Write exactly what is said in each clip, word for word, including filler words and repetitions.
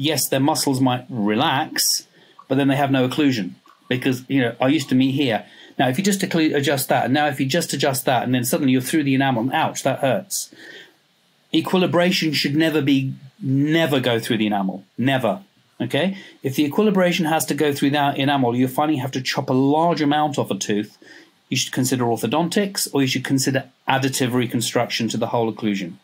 yes, their muscles might relax, but then they have no occlusion because, you know, I used to meet here. Now, if you just adjust that, and now if you just adjust that, and then suddenly you're through the enamel, and ouch, that hurts. Equilibration should never be, never go through the enamel, never. Okay, if the equilibration has to go through that enamel, you finally have to chop a large amount off a tooth. You should consider orthodontics, or you should consider additive reconstruction to the whole occlusion.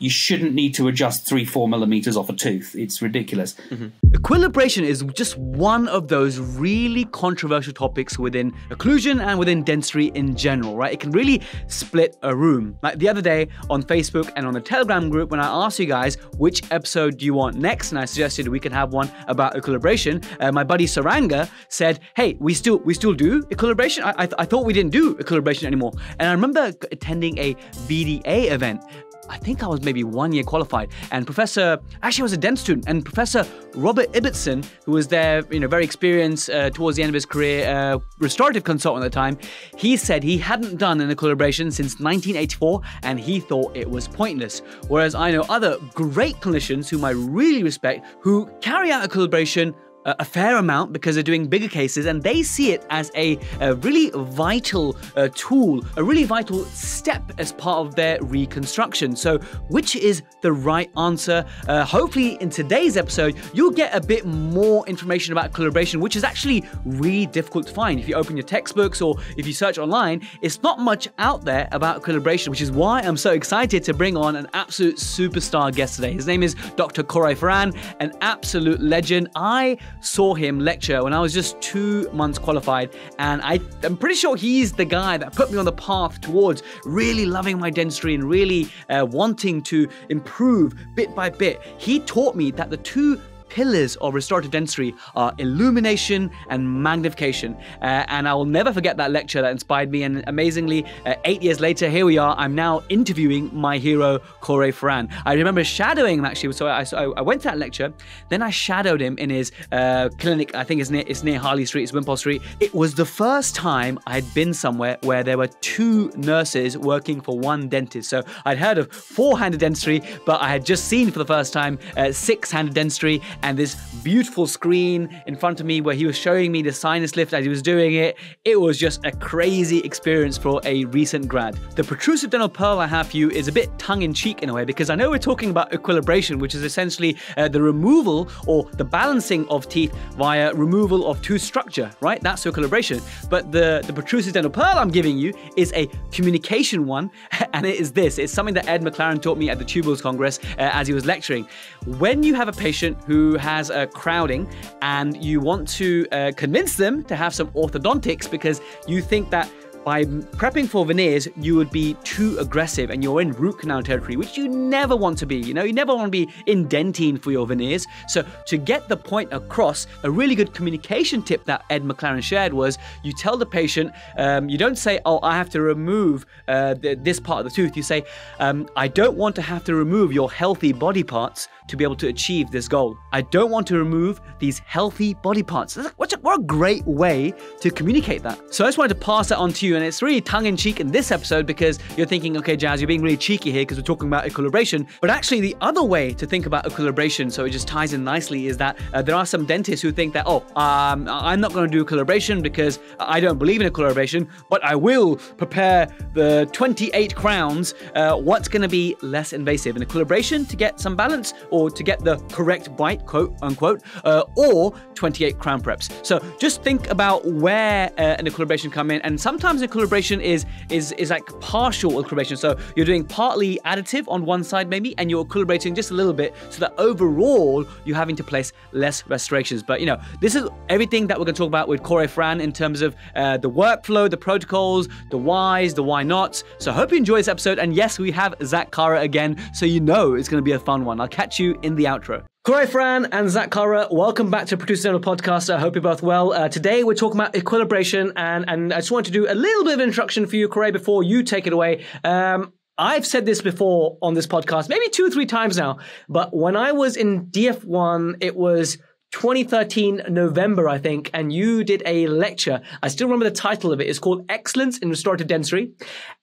You shouldn't need to adjust three, four millimeters off a tooth. It's ridiculous. Mm-hmm. Equilibration is just one of those really controversial topics within occlusion and within dentistry in general, right? It can really split a room. Like the other day on Facebook and on the Telegram group, when I asked you guys, which episode do you want next? And I suggested we can have one about equilibration. Uh, my buddy Saranga said, hey, we still we still do equilibration? I, I, th I thought we didn't do equilibration anymore. And I remember attending a B D A event. I think I was maybe one year qualified, and Professor, actually I was a dent student, and Professor Robert Ibbotson, who was there, you know, very experienced uh, towards the end of his career, uh, restorative consultant at the time, he said he hadn't done an equilibration since nineteen eighty-four, and he thought it was pointless. Whereas I know other great clinicians whom I really respect, who carry out equilibration a fair amount because they're doing bigger cases, and they see it as a, a really vital uh, tool, a really vital step as part of their reconstruction. So which is the right answer? Uh, hopefully in today's episode, you'll get a bit more information about equilibration, which is actually really difficult to find. If you open your textbooks or if you search online, it's not much out there about equilibration, which is why I'm so excited to bring on an absolute superstar guest today. His name is Doctor Koray Feran, an absolute legend. I saw him lecture when I was just two months qualified, and I, I'm pretty sure he's the guy that put me on the path towards really loving my dentistry and really uh, wanting to improve bit by bit. He taught me that the two pillars of restorative dentistry are illumination and magnification. Uh, and I will never forget that lecture that inspired me. And amazingly, uh, eight years later, here we are. I'm now interviewing my hero, Koray Feran. I remember shadowing him actually. So I, so I went to that lecture, then I shadowed him in his uh, clinic. I think it's near, it's near Harley Street, it's Wimpole Street. It was the first time I'd been somewhere where there were two nurses working for one dentist. So I'd heard of four-handed dentistry, but I had just seen for the first time uh, six-handed dentistry. And this beautiful screen in front of me where he was showing me the sinus lift as he was doing it. It was just a crazy experience for a recent grad. The protrusive dental pearl I have for you is a bit tongue-in-cheek in a way, because I know we're talking about equilibration, which is essentially uh, the removal or the balancing of teeth via removal of tooth structure, right? That's equilibration. But the, the protrusive dental pearl I'm giving you is a communication one, and it is this. It's something that Ed McLaren taught me at the Tubules Congress uh, as he was lecturing. When you have a patient who has a crowding and you want to uh, convince them to have some orthodontics because you think that by prepping for veneers, you would be too aggressive and you're in root canal territory, which you never want to be. You know, you never want to be indenting for your veneers. So to get the point across, a really good communication tip that Ed McLaren shared was you tell the patient, um, you don't say, oh, I have to remove uh, th this part of the tooth. You say, um, I don't want to have to remove your healthy body parts to be able to achieve this goal. I don't want to remove these healthy body parts. What a, what a great way to communicate that. So I just wanted to pass that on to you, and it's really tongue-in-cheek in this episode because you're thinking, okay, Jazz, you're being really cheeky here because we're talking about equilibration. But actually the other way to think about equilibration, so it just ties in nicely, is that uh, there are some dentists who think that, oh, um, I'm not going to do equilibration because I don't believe in equilibration, but I will prepare the twenty-eight crowns. Uh, what's going to be less invasive? And equilibration to get some balance, or to get the correct bite, quote unquote, uh, or twenty-eight crown preps. So just think about where uh, an equilibration come in. And sometimes equilibration is is is like partial equilibration. So you're doing partly additive on one side maybe, and you're equilibrating just a little bit so that overall you're having to place less restorations. But you know, this is everything that we're going to talk about with Koray Feran in terms of uh, the workflow, the protocols, the whys, the why nots. So I hope you enjoy this episode. And yes, we have Zach Kara again, so you know it's going to be a fun one. I'll catch you in the outro. Koray Feran and Zach Kara, welcome back to Protrusive Dental Podcast. I hope you're both well. Uh, today we're talking about equilibration, and, and I just wanted to do a little bit of introduction for you, Koray, before you take it away. Um, I've said this before on this podcast, maybe two or three times now, but when I was in D F one, it was twenty thirteen November, I think, and you did a lecture. I still remember the title of it. It's called Excellence in Restorative Dentistry,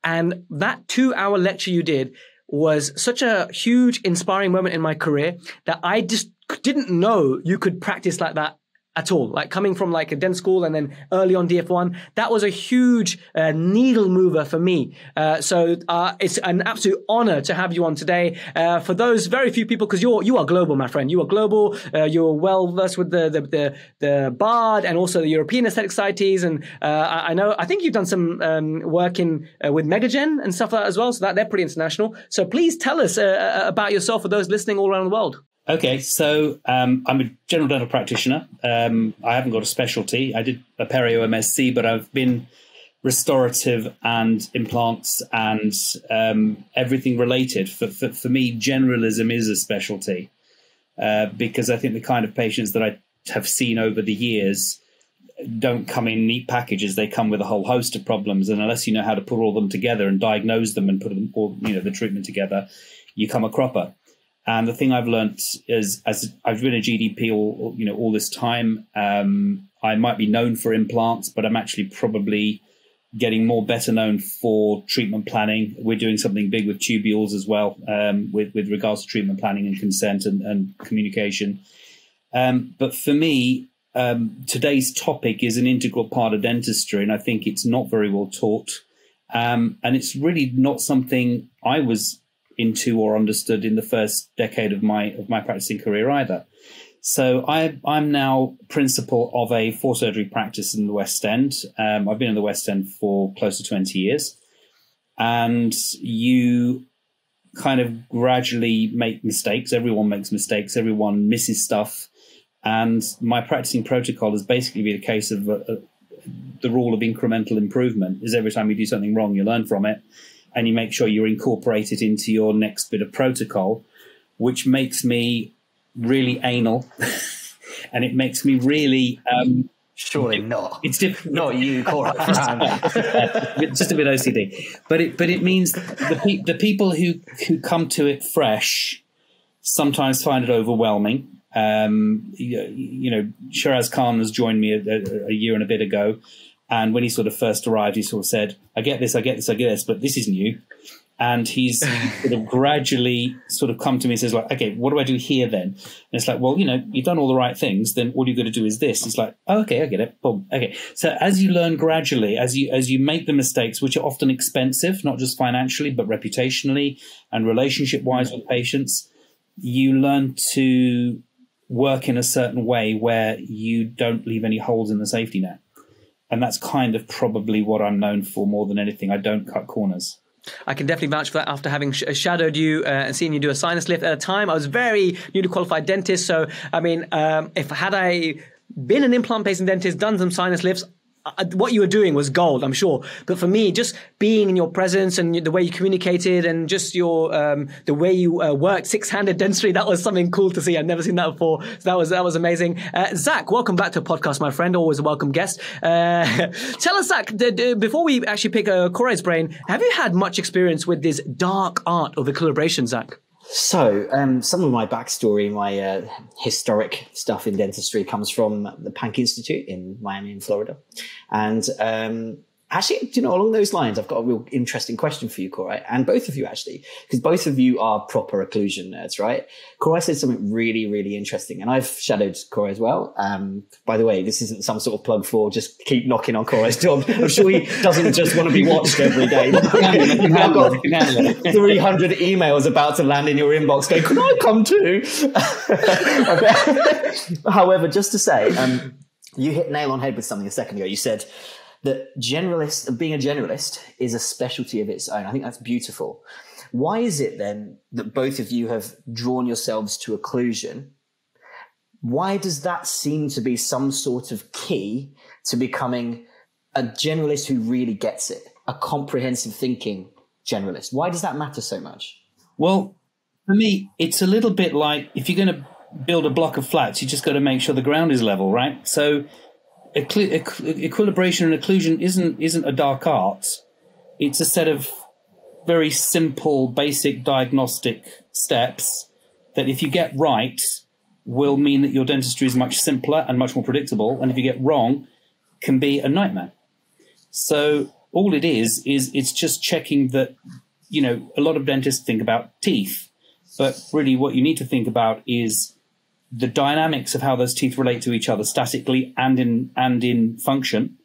and that two-hour lecture you did was such a huge, inspiring moment in my career that I just didn't know you could practice like that at all. Like coming from like a dental school and then early on D F one, that was a huge uh, needle mover for me. Uh, so uh, it's an absolute honor to have you on today. Uh, for those very few people, because you're you are global, my friend. You are global. Uh, you're well versed with the the the, the B A R D and also the European Aesthetic Societies. And uh, I, I know I think you've done some um, work in uh, with Megagen and stuff like that as well. So that they're pretty international. So please tell us uh, about yourself for those listening all around the world. Okay, so um, I'm a general dental practitioner. Um, I haven't got a specialty. I did a perio M S C, but I've been restorative and implants and um, everything related. For, for, for me, generalism is a specialty uh, because I think the kind of patients that I have seen over the years don't come in neat packages. They come with a whole host of problems, and unless you know how to put all of them together and diagnose them and put them all, you know, the treatment together, you come a cropper. And the thing I've learnt is, as I've been a G D P all you know all this time, um, I might be known for implants, but I'm actually probably getting more better known for treatment planning. We're doing something big with tubules as well, um, with with regards to treatment planning and consent and, and communication. Um, but for me, um, today's topic is an integral part of dentistry, and I think it's not very well taught, um, and it's really not something I was into or understood in the first decade of my of my practicing career either. So I, I'm now principal of a four surgery practice in the West End. Um, I've been in the West End for close to twenty years. And you kind of gradually make mistakes. Everyone makes mistakes. Everyone misses stuff. And my practicing protocol has basically been a case of a, a, the rule of incremental improvement is every time you do something wrong, you learn from it. And you make sure you incorporate it into your next bit of protocol, which makes me really anal, and it makes me really um, surely not. It's different. Not you, Koray. It's just a bit O C D, but it but it means the pe the people who who come to it fresh sometimes find it overwhelming. Um, you, you know, Shiraz Khan has joined me a, a, a year and a bit ago. And when he sort of first arrived, he sort of said, I get this, I get this, I get this, but this is new. And he's sort of gradually sort of come to me and says, like, okay, what do I do here then? And it's like, well, you know, you've done all the right things. Then all you've got to do is this. It's like, oh, okay, I get it. Boom. Okay. So as you learn gradually, as you, as you make the mistakes, which are often expensive, not just financially, but reputationally and relationship-wise with patients, you learn to work in a certain way where you don't leave any holes in the safety net. And that's kind of probably what I'm known for more than anything. I don't cut corners. I can definitely vouch for that after having sh shadowed you uh, and seen you do a sinus lift at a time. I was very newly qualified dentist. So, I mean, um, if had I been an implant-based dentist, done some sinus lifts, I, what you were doing was gold, I'm sure. But for me, just being in your presence and the way you communicated and just your um, the way you uh, worked six-handed dentistry, that was something cool to see. I'd never seen that before. So that was that was amazing. Uh, Zach, welcome back to the podcast, my friend. Always a welcome guest. Uh, tell us, Zach, the, the, before we actually pick uh, Koray's brain, have you had much experience with this dark art of equilibration, Zach? So um, some of my backstory, my uh, historic stuff in dentistry comes from the Pankey Institute in Miami in Florida. And um, actually, you know, along those lines, I've got a real interesting question for you, Koray, and both of you actually, because both of you are proper occlusion nerds, right? Koray said something really, really interesting, and I've shadowed Koray as well. Um, by the way, this isn't some sort of plug for just keep knocking on Koray's job. I'm sure he doesn't just want to be watched every day. You've now got three hundred emails about to land in your inbox going, could I come too? However, just to say, um, you hit nail on head with something a second ago. You said, that generalist, being a generalist is a specialty of its own. I think that's beautiful. Why is it then that both of you have drawn yourselves to occlusion? Why does that seem to be some sort of key to becoming a generalist who really gets it, a comprehensive thinking generalist? Why does that matter so much? Well, for me, it's a little bit like if you're going to build a block of flats, you just got to make sure the ground is level, right? So Equi equ equilibration and occlusion isn't isn't a dark art. It's a set of very simple, basic diagnostic steps that, if you get right, will mean that your dentistry is much simpler and much more predictable. And if you get wrong, can be a nightmare. So all it is is it's just checking that. You know, a lot of dentists think about teeth, but really, what you need to think about is the dynamics of how those teeth relate to each other statically and in and in function.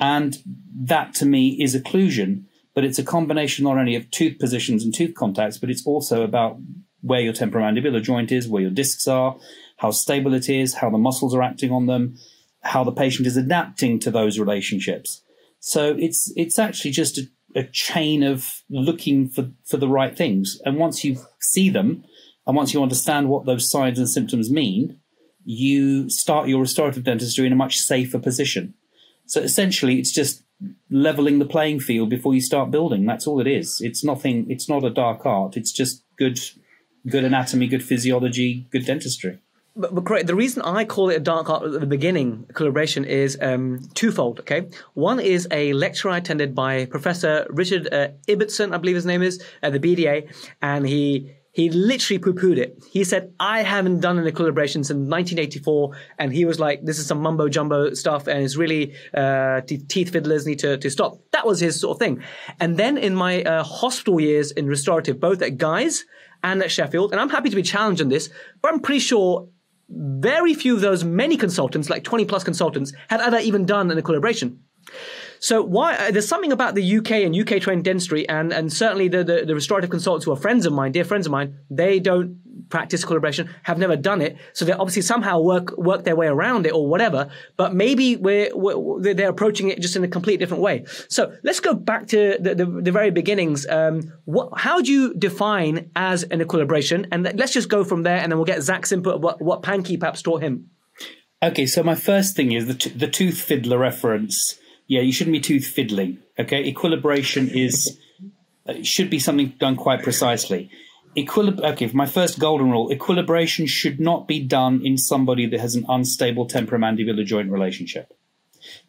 And that, to me, is occlusion. But it's a combination not only of tooth positions and tooth contacts, but it's also about where your temporomandibular joint is, where your discs are, how stable it is, how the muscles are acting on them, how the patient is adapting to those relationships. So it's it's actually just a, a chain of looking for, for the right things. And once you see them, and once you understand what those signs and symptoms mean, you start your restorative dentistry in a much safer position. So essentially, it's just leveling the playing field before you start building. That's all it is. It's nothing. It's not a dark art. It's just good, good anatomy, good physiology, good dentistry. But, but correct. The reason I call it a dark art at the beginning, collaboration, is um, twofold. Okay, one is a lecture I attended by Professor Richard uh, Ibbotson, I believe his name is, at the B D A, and he he literally poo-pooed it. He said, "I haven't done an equilibration since nineteen eighty-four," and he was like, "This is some mumbo jumbo stuff, and it's really uh, te teeth fiddlers need to to stop." That was his sort of thing. And then in my uh, hospital years in restorative, both at Guy's and at Sheffield, and I'm happy to be challenged on this, but I'm pretty sure very few of those many consultants, like twenty plus consultants, have ever even done an equilibration. So why uh, there's something about the U K and U K trained dentistry, and and certainly the, the the restorative consultants who are friends of mine, dear friends of mine, they don't practice equilibration, have never done it, so they obviously somehow work work their way around it or whatever. But maybe we're, we're they're approaching it just in a completely different way. So let's go back to the the, the very beginnings. Um, what how do you define as an equilibration? And th let's just go from there, and then we'll get Zach's input of what what Pankey perhaps taught him. Okay, so my first thing is the t the tooth fiddler reference. Yeah, you shouldn't be tooth fiddling, okay? Equilibration is should be something done quite precisely. Equilib okay, my first golden rule, equilibration should not be done in somebody that has an unstable temporomandibular joint relationship.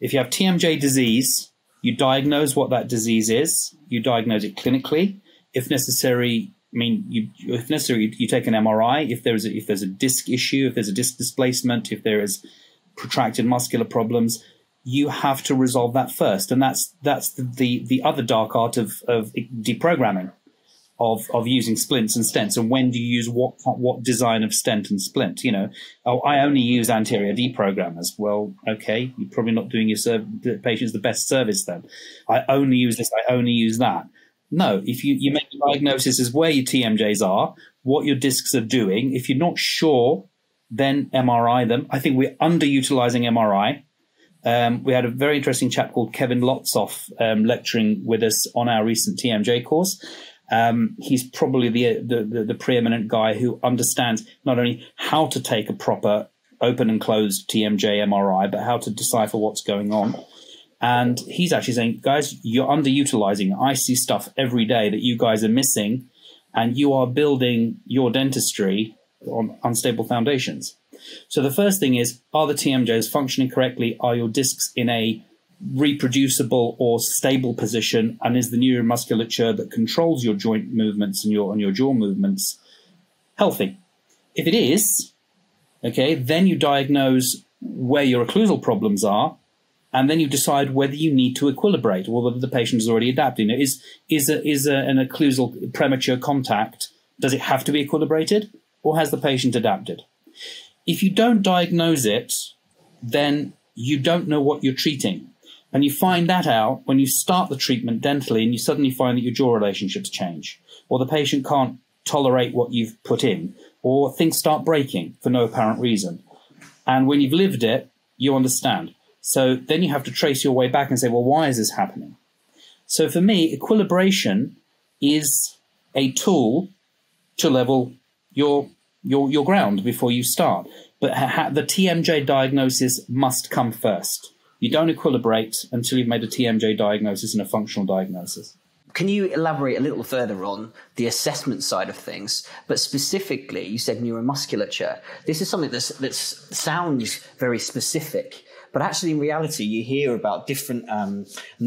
If you have T M J disease, you diagnose what that disease is. You diagnose it clinically. If necessary, I mean, you, if necessary, you, you take an M R I. If there's a, if there's a disc issue, if there's a disc displacement, if there is protracted muscular problems, you have to resolve that first. And that's that's the, the, the other dark art of, of deprogramming, of, of using splints and stents. And when do you use what, what design of stent and splint? You know, oh, I only use anterior deprogrammers. Well, okay, you're probably not doing your serv the patients the best service then. I only use this, I only use that. No, if you, you make the diagnosis as where your T M Js are, what your discs are doing. If you're not sure, then M R I them. I think we're underutilizing M R I. Um, we had a very interesting chap called Kevin Lotzoff um, lecturing with us on our recent T M J course. Um, he's probably the, the, the, the preeminent guy who understands not only how to take a proper open and closed T M J M R I, but how to decipher what's going on. And he's actually saying, guys, you're underutilizing. I see stuff every day that you guys are missing, and you are building your dentistry on unstable foundations. So the first thing is, are the T M Js functioning correctly? Are your discs in a reproducible or stable position? And is the neuromusculature that controls your joint movements and your, and your jaw movements healthy? If it is, okay, then you diagnose where your occlusal problems are, and then you decide whether you need to equilibrate or whether the patient is already adapting. Is, is, a, is a, an occlusal premature contact, does it have to be equilibrated, or has the patient adapted? If you don't diagnose it, then you don't know what you're treating. And you find that out when you start the treatment dentally, and you suddenly find that your jaw relationships change, or the patient can't tolerate what you've put in, or things start breaking for no apparent reason. And when you've lived it, you understand. So then you have to trace your way back and say, well, why is this happening? So for me, equilibration is a tool to level your Your, your ground before you start. But ha the T M J diagnosis must come first. You don't equilibrate until you've made a T M J diagnosis and a functional diagnosis. Can you elaborate a little further on the assessment side of things? But specifically, you said neuromusculature. This is something that's, that sounds very specific, but actually in reality, you hear about different um,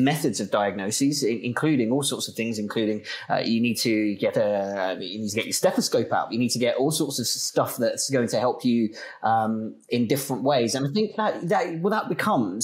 methods of diagnoses, including all sorts of things, including uh, you need to get a, you need to get your stethoscope out, you need to get all sorts of stuff that's going to help you um, in different ways. And I think that, that, well, that becomes,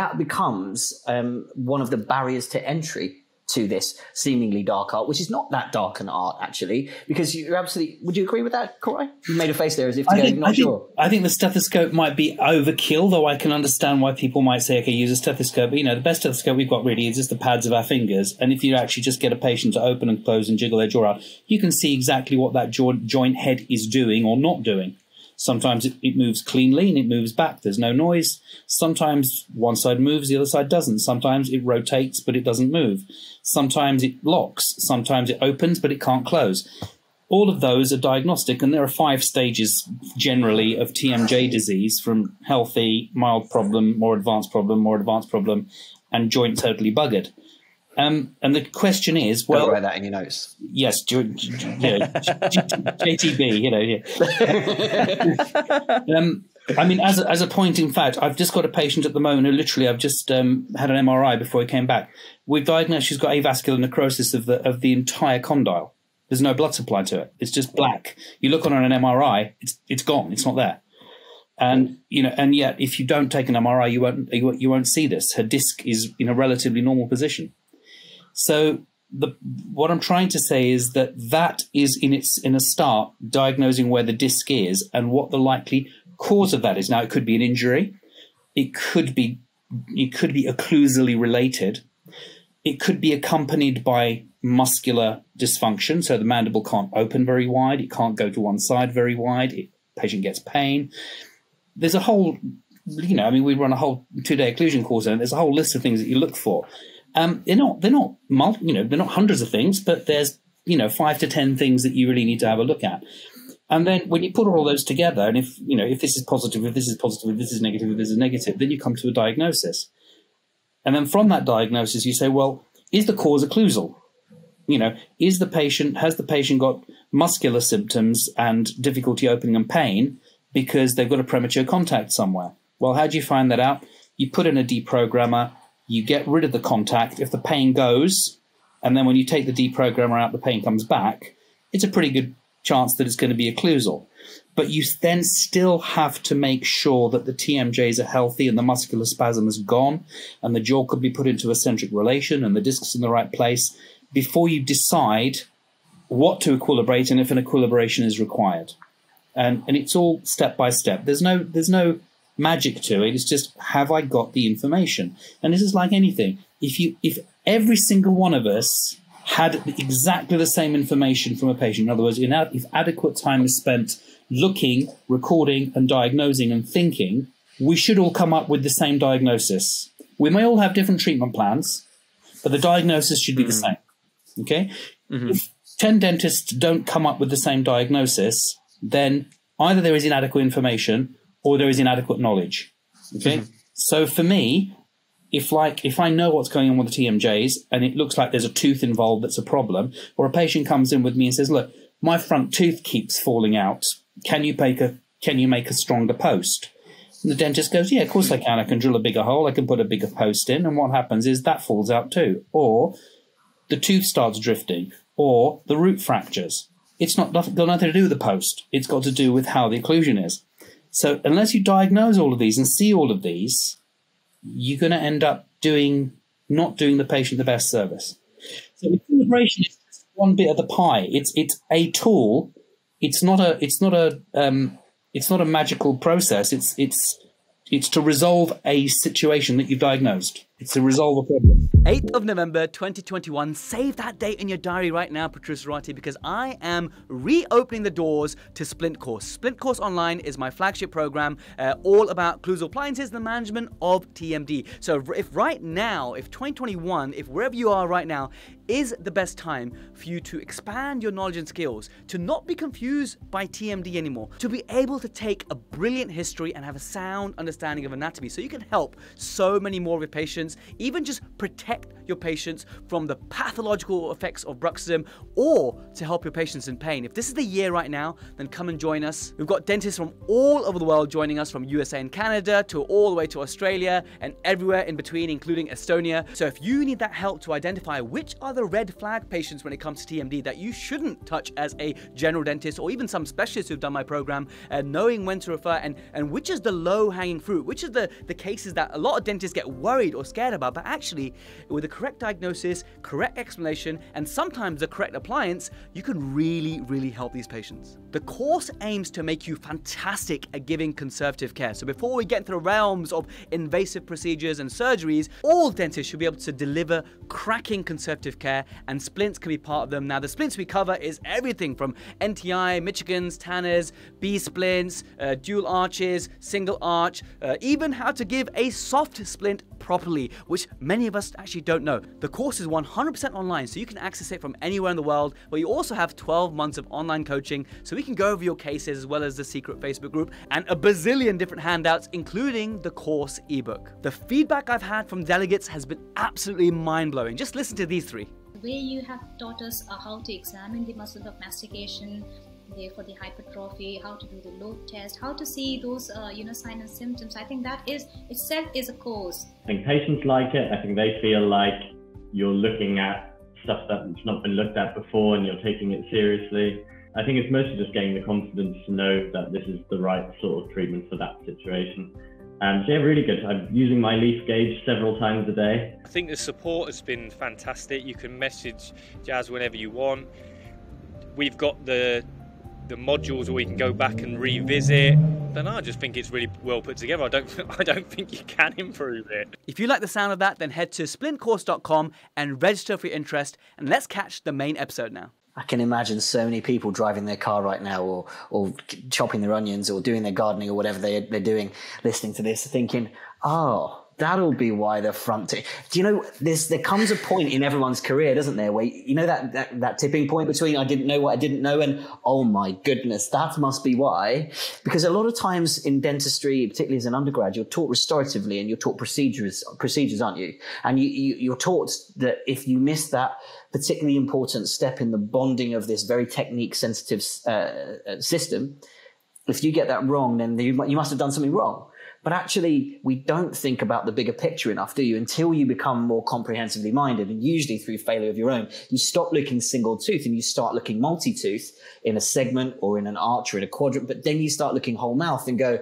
that becomes um, one of the barriers to entry to this seemingly dark art, which is not that dark an art, actually, because you're absolutely... Would you agree with that, Koray? You made a face there as if to I go, think, not I sure. Think, I think the stethoscope might be overkill, though I can understand why people might say, okay, use a stethoscope. But, you know, the best stethoscope we've got really is just the pads of our fingers. And if you actually just get a patient to open and close and jiggle their jaw out, you can see exactly what that jaw, joint head is doing or not doing. Sometimes it, it moves cleanly and it moves back. There's no noise. Sometimes one side moves, the other side doesn't. Sometimes it rotates, but it doesn't move. Sometimes it locks. Sometimes it opens, but it can't close. All of those are diagnostic, and there are five stages generally of T M J disease, from healthy, mild problem, more advanced problem, more advanced problem, and joint totally buggered. Um, and the question is, well, don't write that in your notes. Yes, you know, J T B, you know. Yeah. um, I mean, as a, as a point in fact, I've just got a patient at the moment who literally I've just um, had an M R I before he came back. We've diagnosed she's got avascular necrosis of the of the entire condyle. There's no blood supply to it. It's just black. You look on an M R I, it's it's gone. It's not there. And you know, and yet if you don't take an M R I, you won't you won't, you won't see this. Her disc is in a relatively normal position. So the, what I'm trying to say is that that is in its in a start diagnosing where the disc is and what the likely cause of that is. Now, it could be an injury, it could be it could be occlusally related, it could be accompanied by muscular dysfunction. So the mandible can't open very wide, it can't go to one side very wide. It, patient gets pain. There's a whole, you know, I mean, we run a whole two-day occlusion course, and there's a whole list of things that you look for. Um, they're not, they're not, you know, they're not hundreds of things, but there's, you know, five to ten things that you really need to have a look at. And then when you put all those together, and if, you know, if this is positive, if this is positive, if this is negative, if this is negative, then you come to a diagnosis. And then from that diagnosis, you say, well, is the cause occlusal? You know, is the patient, has the patient got muscular symptoms and difficulty opening and pain because they've got a premature contact somewhere? Well, how do you find that out? You put in a deprogrammer. You get rid of the contact. If the pain goes, and then when you take the deprogrammer out, the pain comes back, it's a pretty good chance that it's going to be occlusal. But you then still have to make sure that the T M Js are healthy and the muscular spasm is gone and the jaw could be put into a centric relation and the disc's in the right place before you decide what to equilibrate and if an equilibration is required. And, and it's all step by step. There's no, there's no magic to it. It's just, have I got the information? And this is like anything. If you, if every single one of us had exactly the same information from a patient, in other words, in ad, if adequate time is spent looking, recording, and diagnosing and thinking, we should all come up with the same diagnosis. We may all have different treatment plans, but the diagnosis should be mm-hmm. the same. Okay? Mm-hmm. If ten dentists don't come up with the same diagnosis, then either there is inadequate information or there is inadequate knowledge. Okay. Mm-hmm. So for me, if like, if I know what's going on with the T M Js and it looks like there's a tooth involved that's a problem, or a patient comes in with me and says, look, my front tooth keeps falling out. Can you make a, can you make a stronger post? And the dentist goes, yeah, of course I can. I can drill a bigger hole. I can put a bigger post in. And what happens is that falls out too. Or the tooth starts drifting, or the root fractures. It's not got nothing to do with the post. It's got to do with how the occlusion is. So unless you diagnose all of these and see all of these, you're going to end up doing not doing the patient the best service. So equilibration is just one bit of the pie. It's it's a tool. It's not a it's not a um, it's not a magical process. It's it's it's to resolve a situation that you've diagnosed. It's to resolve a problem. eighth of November twenty twenty-one, save that date in your diary right now, Protrusorati, because I am reopening the doors to Splint Course. Splint Course Online is my flagship program, uh, all about occlusal appliances, the management of T M D. So if right now, if twenty twenty-one, if wherever you are right now, is the best time for you to expand your knowledge and skills, to not be confused by T M D anymore, to be able to take a brilliant history and have a sound understanding of anatomy so you can help so many more of your patients, even just protect your patients from the pathological effects of bruxism, or to help your patients in pain. If this is the year right now, then come and join us. We've got dentists from all over the world joining us, from U S A and Canada to all the way to Australia and everywhere in between, including Estonia. So if you need that help to identify which are the red flag patients when it comes to T M D that you shouldn't touch as a general dentist, or even some specialists who've done my program, uh, knowing when to refer and, and which is the low hanging fruit, which is the, the cases that a lot of dentists get worried or scared about, but actually with the correct diagnosis, correct explanation, and sometimes the correct appliance, you can really, really help these patients. The course aims to make you fantastic at giving conservative care. So before we get into the realms of invasive procedures and surgeries, all dentists should be able to deliver cracking conservative care, and splints can be part of them. Now, the splints we cover is everything from N T I, Michigans, Tanners, B-splints, uh, dual arches, single arch, uh, even how to give a soft splint properly, which many of us actually don't know. The course is one hundred percent online, so you can access it from anywhere in the world, but you also have twelve months of online coaching, so we can go over your cases as well as the secret Facebook group and a bazillion different handouts, including the course ebook. The feedback I've had from delegates has been absolutely mind-blowing. Just listen to these three. The way you have taught us how to examine the muscle of mastication, for the hypertrophy, how to do the lobe test, how to see those uh, you know, signs and symptoms. I think that is itself is a course. I think patients like it. I think they feel like you're looking at stuff that's not been looked at before and you're taking it seriously. I think it's mostly just gaining the confidence to know that this is the right sort of treatment for that situation. Um, so yeah, really good. I'm using my leaf gauge several times a day. I think the support has been fantastic. You can message Jazz whenever you want. We've got the the modules where we can go back and revisit. Then I just think it's really well put together. I don't, I don't think you can improve it. If you like the sound of that, then head to splint course dot com and register for your interest. And let's catch the main episode now. I can imagine so many people driving their car right now, or or chopping their onions, or doing their gardening, or whatever they, they're doing, listening to this, thinking, oh, that'll be why the front teeth. Do you know, this, there comes a point in everyone's career, doesn't there, where, you know, that, that, that tipping point between I didn't know what I didn't know and, oh my goodness, that must be why. Because a lot of times in dentistry, particularly as an undergrad, you're taught restoratively and you're taught procedures, procedures aren't you? And you, you, you're taught that if you miss that particularly important step in the bonding of this very technique-sensitive uh, system, if you get that wrong, then you, you must have done something wrong. But actually, we don't think about the bigger picture enough, do you? Until you become more comprehensively minded, and usually through failure of your own, you stop looking single tooth and you start looking multi-tooth in a segment or in an arch or in a quadrant. But then you start looking whole mouth and go,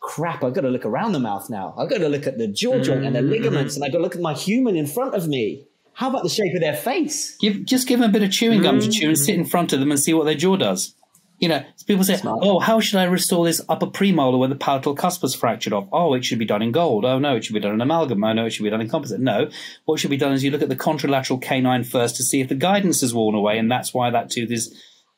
crap, I've got to look around the mouth now. I've got to look at the jaw joint and the ligaments, and I've got to look at my human in front of me. How about the shape of their face? Give, just give them a bit of chewing gum to chew and sit in front of them and see what their jaw does. You know, people say, Smart. oh, how should I restore this upper premolar where the palatal cusp was fractured off? Oh, it should be done in gold. Oh, no, it should be done in amalgam. Oh, no, it should be done in composite. No, what should be done is you look at the contralateral canine first to see if the guidance has worn away, and that's why that tooth is,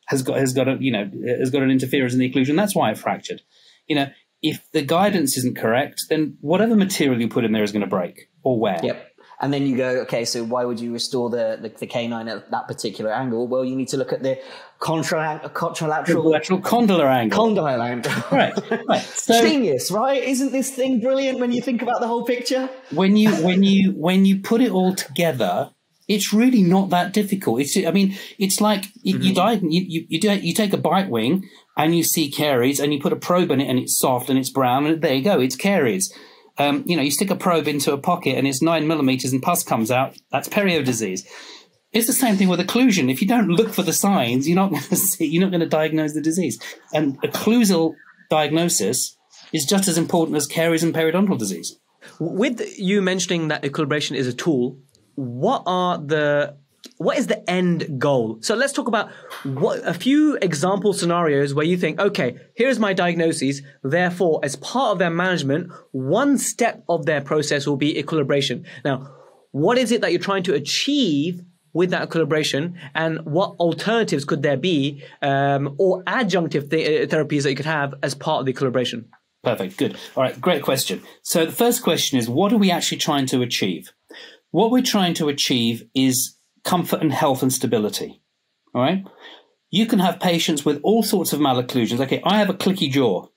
has got, has got a, you know, has got an interference in the occlusion. That's why it fractured. You know, if the guidance isn't correct, then whatever material you put in there is going to break or wear. Yep. And then you go, okay, so why would you restore the, the, the canine at that particular angle? Well, you need to look at the contra, contralateral... Contralateral condylar angle. Condylar angle. Right, right. So, genius, right? Isn't this thing brilliant when you think about the whole picture? When you, when you, when you put it all together, it's really not that difficult. It's, I mean, it's like you, mm-hmm. you, you, you, do, you take a bite wing and you see caries and you put a probe in it and it's soft and it's brown and there you go, it's caries. Um, you know, you stick a probe into a pocket and it's nine millimeters and pus comes out. That's perio disease. It's the same thing with occlusion. If you don't look for the signs, you're not going to see, you're not going to diagnose the disease. And occlusal diagnosis is just as important as caries and periodontal disease. With you mentioning that equilibration is a tool, what are the what is the end goal? So let's talk about what, a few example scenarios where you think, okay, here's my diagnoses. Therefore, as part of their management, one step of their process will be equilibration. Now, what is it that you're trying to achieve with that equilibration, and what alternatives could there be, um, or adjunctive th therapies that you could have as part of the equilibration? Perfect. Good. All right. Great question. So the first question is, what are we actually trying to achieve? What we're trying to achieve is comfort and health and stability. All right. You can have patients with all sorts of malocclusions. Okay, I have a clicky jaw,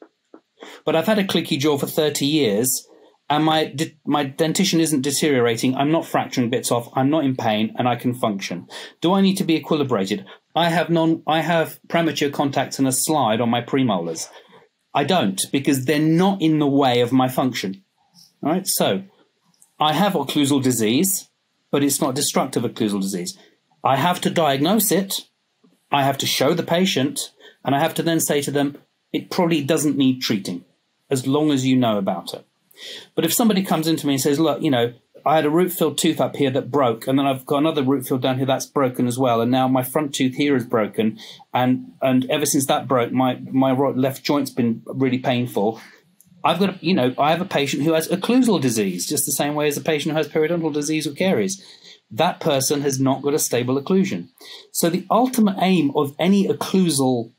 but I've had a clicky jaw for thirty years and my, my dentition isn't deteriorating. I'm not fracturing bits off. I'm not in pain and I can function. Do I need to be equilibrated? I have non, I have premature contacts and a slide on my premolars. I don't, because they're not in the way of my function. All right. So I have occlusal disease, but it's not destructive occlusal disease. I have to diagnose it, I have to show the patient, and I have to then say to them, it probably doesn't need treating, as long as you know about it. But if somebody comes into me and says, look, you know, I had a root-filled tooth up here that broke, and then I've got another root-filled down here that's broken as well, and now my front tooth here is broken, and and ever since that broke, my my right left joint's been really painful. I've got, you know, I have a patient who has occlusal disease, just the same way as a patient who has periodontal disease with caries. That person has not got a stable occlusion. So the ultimate aim of any occlusal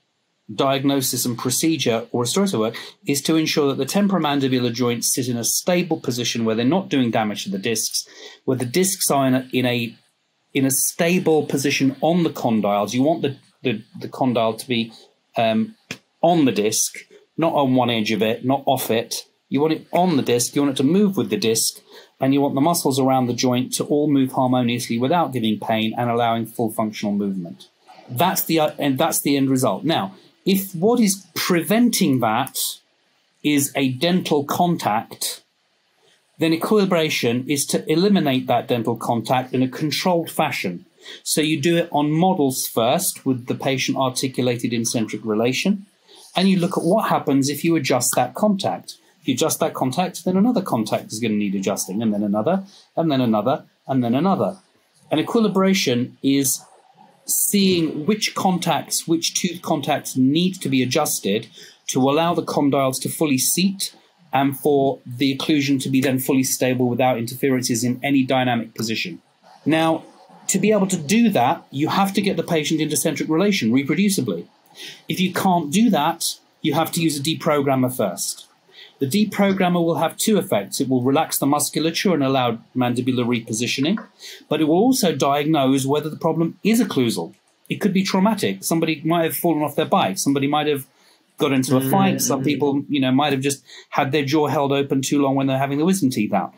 diagnosis and procedure or restorative work is to ensure that the temporomandibular joints sit in a stable position where they're not doing damage to the discs, where the discs are in a in a, in a stable position on the condyles. You want the, the, the condyle to be um, on the disc, not on one edge of it, not off it. You want it on the disc, you want it to move with the disc, and you want the muscles around the joint to all move harmoniously without giving pain and allowing full functional movement. That's the, uh, and that's the end result. Now, if what is preventing that is a dental contact, then equilibration is to eliminate that dental contact in a controlled fashion. So you do it on models first with the patient articulated in centric relation, and you look at what happens if you adjust that contact. If you adjust that contact, then another contact is going to need adjusting, and then another, and then another, and then another. And equilibration is seeing which contacts, which tooth contacts need to be adjusted to allow the condyles to fully seat and for the occlusion to be then fully stable without interferences in any dynamic position. Now, to be able to do that, you have to get the patient into centric relation reproducibly. If you can't do that, you have to use a deprogrammer first. The deprogrammer will have two effects. It will relax the musculature and allow mandibular repositioning, but it will also diagnose whether the problem is occlusal. It could be traumatic. Somebody might have fallen off their bike. Somebody might have got into a fight. Some people, you know, might have just had their jaw held open too long when they're having the wisdom teeth out.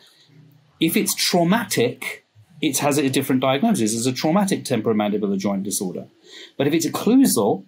If it's traumatic, it has a different diagnosis. It's a traumatic temporomandibular joint disorder. But if it's occlusal,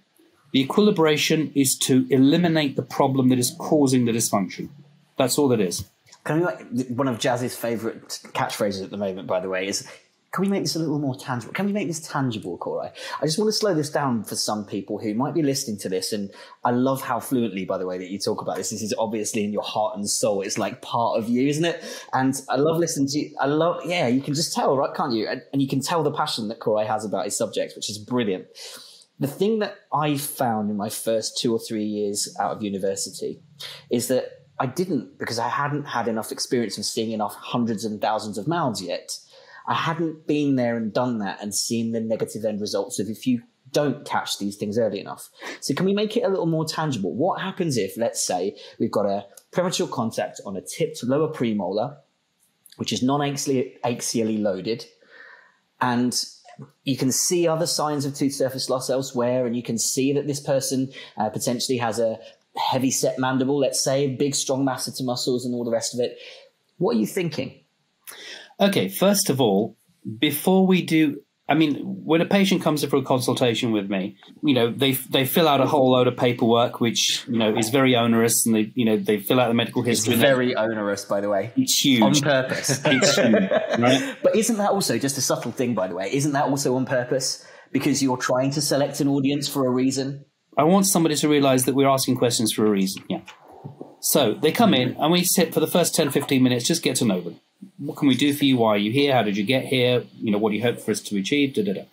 the equilibration is to eliminate the problem that is causing the dysfunction. That's all it is. Can we, like, one of Jazzy's favourite catchphrases at the moment, by the way, is, can we make this a little more tangible? Can we make this tangible, Koray? I just want to slow this down for some people who might be listening to this. And I love how fluently, by the way, that you talk about this. This is obviously in your heart and soul. It's like part of you, isn't it? And I love listening to you. I love, yeah, you can just tell, right, can't you? And, and you can tell the passion that Koray has about his subjects, which is brilliant. The thing that I found in my first two or three years out of university is that I didn't, because I hadn't had enough experience of seeing enough hundreds and thousands of mouths yet, I hadn't been there and done that and seen the negative end results of if you don't catch these things early enough. So can we make it a little more tangible? What happens if, let's say, we've got a premature contact on a tipped lower premolar, which is non-axially loaded, and you can see other signs of tooth surface loss elsewhere, and you can see that this person uh, potentially has a heavy set mandible, let's say, big, strong masseter muscles and all the rest of it. What are you thinking? Okay, first of all, before we do, I mean, when a patient comes in for a consultation with me, you know, they they fill out a whole load of paperwork, which, you know, is very onerous, and they, you know, they fill out the medical history. It's very onerous, by the way. It's huge. On purpose. It's huge, right? But isn't that also just a subtle thing, by the way? Isn't that also on purpose? Because you're trying to select an audience for a reason? I want somebody to realise that we're asking questions for a reason, yeah. So they come in and we sit for the first ten, fifteen minutes, just get to know them. What can we do for you? Why are you here? How did you get here? You know, what do you hope for us to achieve? Da, da, da.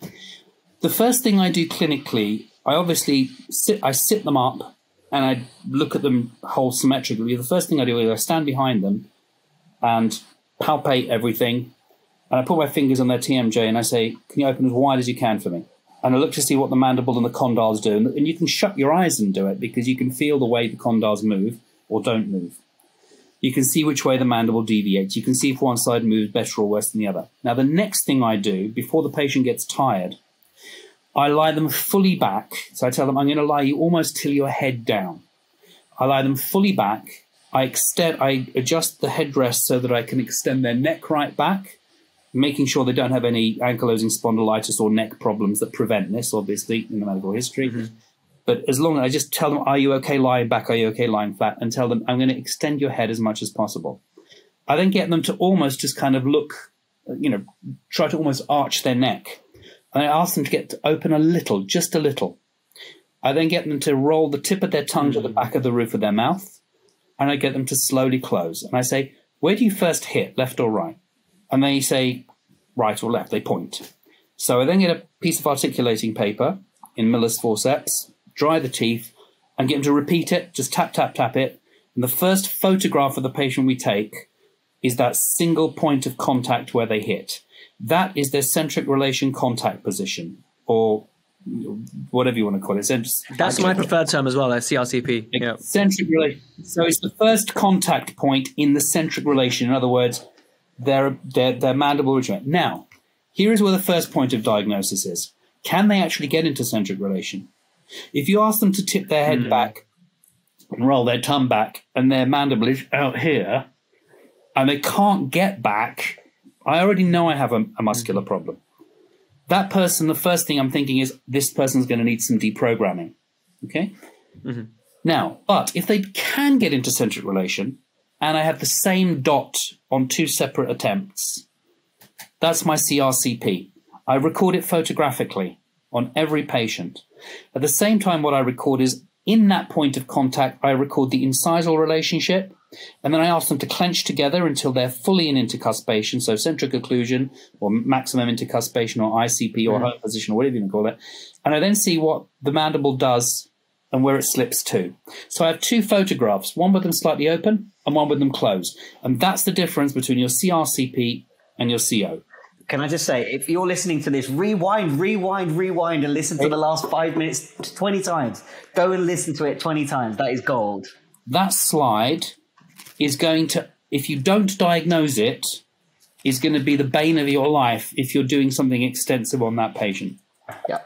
The first thing I do clinically, I obviously sit, I sit them up and I look at them whole symmetrically. The first thing I do is I stand behind them and palpate everything. And I put my fingers on their T M J and I say, can you open as wide as you can for me? And I look to see what the mandible and the condyles do. And you can shut your eyes and do it because you can feel the way the condyles move or don't move. You can see which way the mandible deviates. You can see if one side moves better or worse than the other. Now, the next thing I do, before the patient gets tired, I lie them fully back. So I tell them, I'm going to lie you almost till your head down. I lie them fully back. I extend, I adjust the headrest so that I can extend their neck right back, making sure they don't have any ankylosing spondylitis or neck problems that prevent this, obviously, in the medical history. Mm-hmm. But as long as I just tell them, are you okay lying back? Are you okay lying flat? And tell them, I'm going to extend your head as much as possible. I then get them to almost just kind of look, you know, try to almost arch their neck. And I ask them to get to open a little, just a little. I then get them to roll the tip of their tongue to the back of the roof of their mouth. And I get them to slowly close. And I say, where do you first hit, left or right? and they say right or left, they point. So I then get a piece of articulating paper in Miller's forceps, dry the teeth, and get them to repeat it, just tap, tap, tap it. And the first photograph of the patient we take is that single point of contact where they hit. That is their centric relation contact position, or whatever you want to call it. That's my preferred term as well, C R C P. Yeah. Centric relation. So it's the first contact point in the centric relation. In other words, their, their, their mandible region. Now, here is where the first point of diagnosis is. Can they actually get into centric relation? If you ask them to tip their head mm. back and roll their tongue back and their mandible is out here and they can't get back, I already know I have a, a muscular mm. problem. That person, the first thing I'm thinking is this person's going to need some deprogramming. Okay? Mm-hmm. Now, but if they can get into centric relation and I have the same dot on two separate attempts, that's my C R C P. I record it photographically on every patient. At the same time, what I record is in that point of contact, I record the incisal relationship, and then I ask them to clench together until they're fully in intercuspation, so centric occlusion or maximum intercuspation or I C P or home position or whatever you want to call it. And I then see what the mandible does and where it slips to. So I have two photographs, one with them slightly open and one with them closed. And that's the difference between your C R C P and your C O. Can I just say, if you're listening to this, rewind, rewind, rewind and listen to the last five minutes twenty times. Go and listen to it twenty times. That is gold. That slide is going to, if you don't diagnose it, is going to be the bane of your life if you're doing something extensive on that patient. Yeah.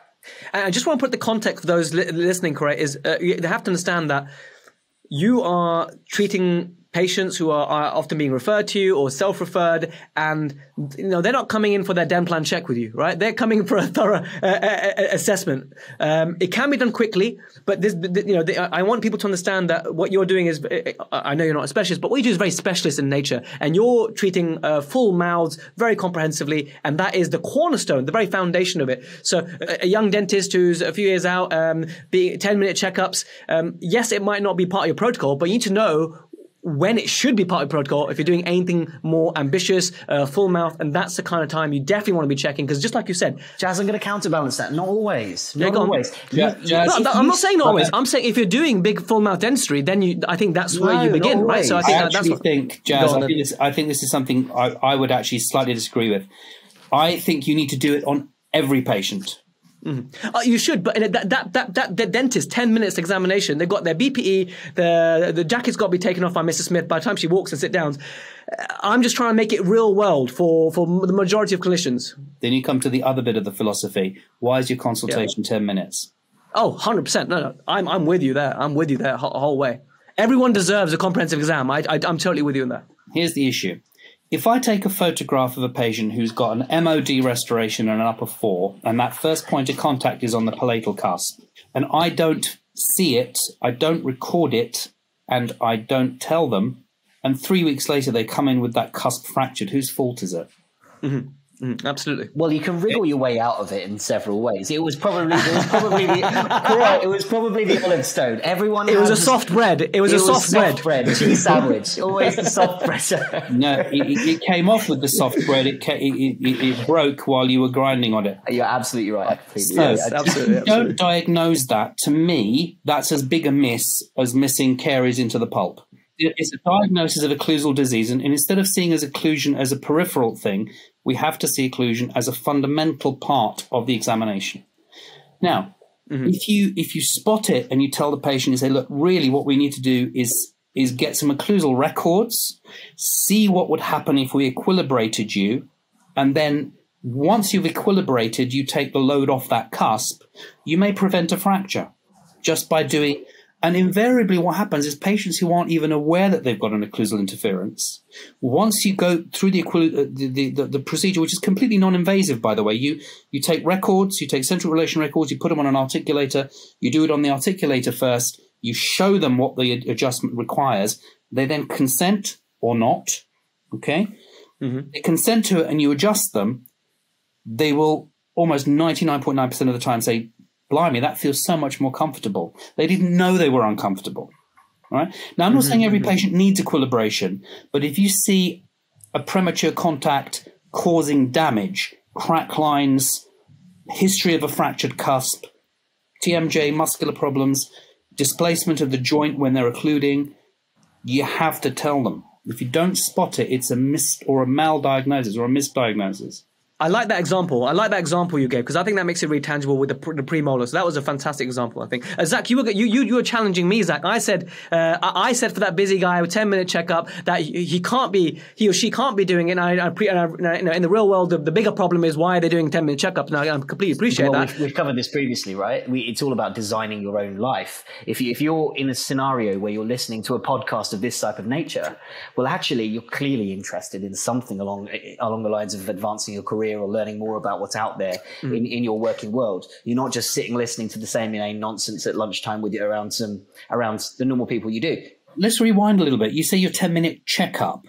And I just want to put the context for those li listening, correct, is uh, you have to understand that you are treating patients who are, are often being referred to you or self-referred, and you know they're not coming in for their Denplan check with you, right? They're coming for a thorough uh, assessment. Um, it can be done quickly, but this, you know, they, I want people to understand that what you're doing is, I know you're not a specialist, but what you do is very specialist in nature, and you're treating uh, full mouths very comprehensively, and that is the cornerstone, the very foundation of it. So a, a young dentist who's a few years out, um, being ten-minute checkups, um, yes, it might not be part of your protocol, but you need to know when it should be part of protocol if you're doing anything more ambitious, uh, full mouth, and that's the kind of time you definitely want to be checking, because just like you said, Jazz, I'm going to counterbalance that. Not always. Not yeah, always. Yeah, you, Jazz, no, no, I'm not saying not always. I'm saying if you're doing big full mouth dentistry, then you, I think that's no, where you begin, right? So I think I that, that's what, think, Jazz, I think, this, I think this is something I, I would actually slightly disagree with. I think you need to do it on every patient. Mm-hmm. Uh, you should, but that that that that the dentist ten minutes examination. They've got their B P E. The the jacket's got to be taken off by Missus Smith by the time she walks and sits down. I'm just trying to make it real world for for the majority of clinicians. Then you come to the other bit of the philosophy. Why is your consultation yeah. ten minutes? Oh, one hundred percent. No, no, I'm I'm with you there. I'm with you there whole, whole way. Everyone deserves a comprehensive exam. I, I I'm totally with you in that. Here's the issue. If I take a photograph of a patient who's got an M O D restoration and an upper four, and that first point of contact is on the palatal cusp, and I don't see it, I don't record it, and I don't tell them, and three weeks later they come in with that cusp fractured, whose fault is it? Mm-hmm. Mm, absolutely. Well, you can wriggle your way out of it in several ways. It was probably, it was probably the, it was probably the olive stone. Everyone. It was a soft bread. It was it a soft, was soft bread. bread. Cheese sandwich. Always the soft bread. No, it, it came off with the soft bread. It, came, it, it it broke while you were grinding on it. You're absolutely right. So, yes, absolutely, absolutely. Don't diagnose that. To me, that's as big a miss as missing caries into the pulp. It's a diagnosis of occlusal disease, and instead of seeing as occlusion as a peripheral thing, we have to see occlusion as a fundamental part of the examination. Now, mm-hmm. if you if you spot it and you tell the patient, you say, look, really what we need to do is, is get some occlusal records, see what would happen if we equilibrated you, and then once you've equilibrated, you take the load off that cusp, you may prevent a fracture just by doing. And invariably what happens is patients who aren't even aware that they've got an occlusal interference, once you go through the, the, the, the procedure, which is completely non-invasive, by the way, you, you take records, you take central relation records, you put them on an articulator, you do it on the articulator first, you show them what the adjustment requires, they then consent or not, okay? Mm-hmm. They consent to it and you adjust them, they will almost ninety-nine point nine percent of the time say, blimey, that feels so much more comfortable. They didn't know they were uncomfortable. Right? Now, I'm not mm-hmm, saying every mm-hmm. patient needs equilibration, but if you see a premature contact causing damage, crack lines, history of a fractured cusp, T M J, muscular problems, displacement of the joint when they're occluding. You have to tell them. If you don't spot it, it's a mis or a maldiagnosis or a misdiagnosis. I like that example. I like that example you gave because I think that makes it really tangible with the, pre the premolar. So that was a fantastic example, I think. Uh, Zach, you were you, you you were challenging me, Zach. I said uh, I, I said for that busy guy with ten minute checkup that he can't be he or she can't be doing it. And I, I, pre and I, and I you know, in the real world, the, the bigger problem is why are they doing ten minute checkups? And I, I completely appreciate well, that. We've, we've covered this previously, right? We, it's all about designing your own life. If you, if you're in a scenario where you're listening to a podcast of this type of nature, well, actually, you're clearly interested in something along along the lines of advancing your career. Or learning more about what's out there mm. in, in your working world. You're not just sitting listening to the same you know, nonsense at lunchtime with you around some around the normal people you do. Let's rewind a little bit. You say your ten minute checkup.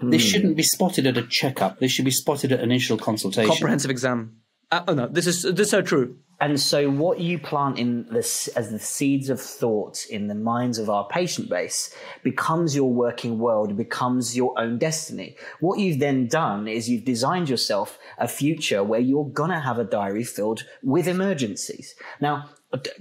Mm. This shouldn't be spotted at a checkup. This should be spotted at initial consultation. Comprehensive exam. Uh, oh no, this is this is so true. And so what you plant in this as the seeds of thought in the minds of our patient base becomes your working world, becomes your own destiny. What you've then done is you've designed yourself a future where you're going to have a diary filled with emergencies. Now,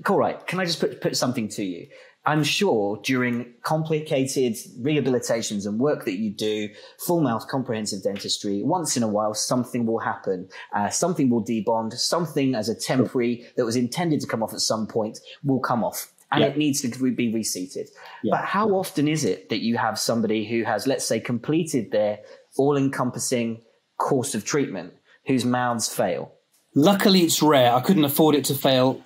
Koray, can I just put, put something to you? I'm sure during complicated rehabilitations and work that you do, full mouth comprehensive dentistry, once in a while, something will happen. Uh, something will debond. Something as a temporary that was intended to come off at some point will come off and yeah. it needs to be reseated. Yeah. But how often is it that you have somebody who has, let's say, completed their all-encompassing course of treatment whose mouths fail? Luckily, it's rare. I couldn't afford it to fail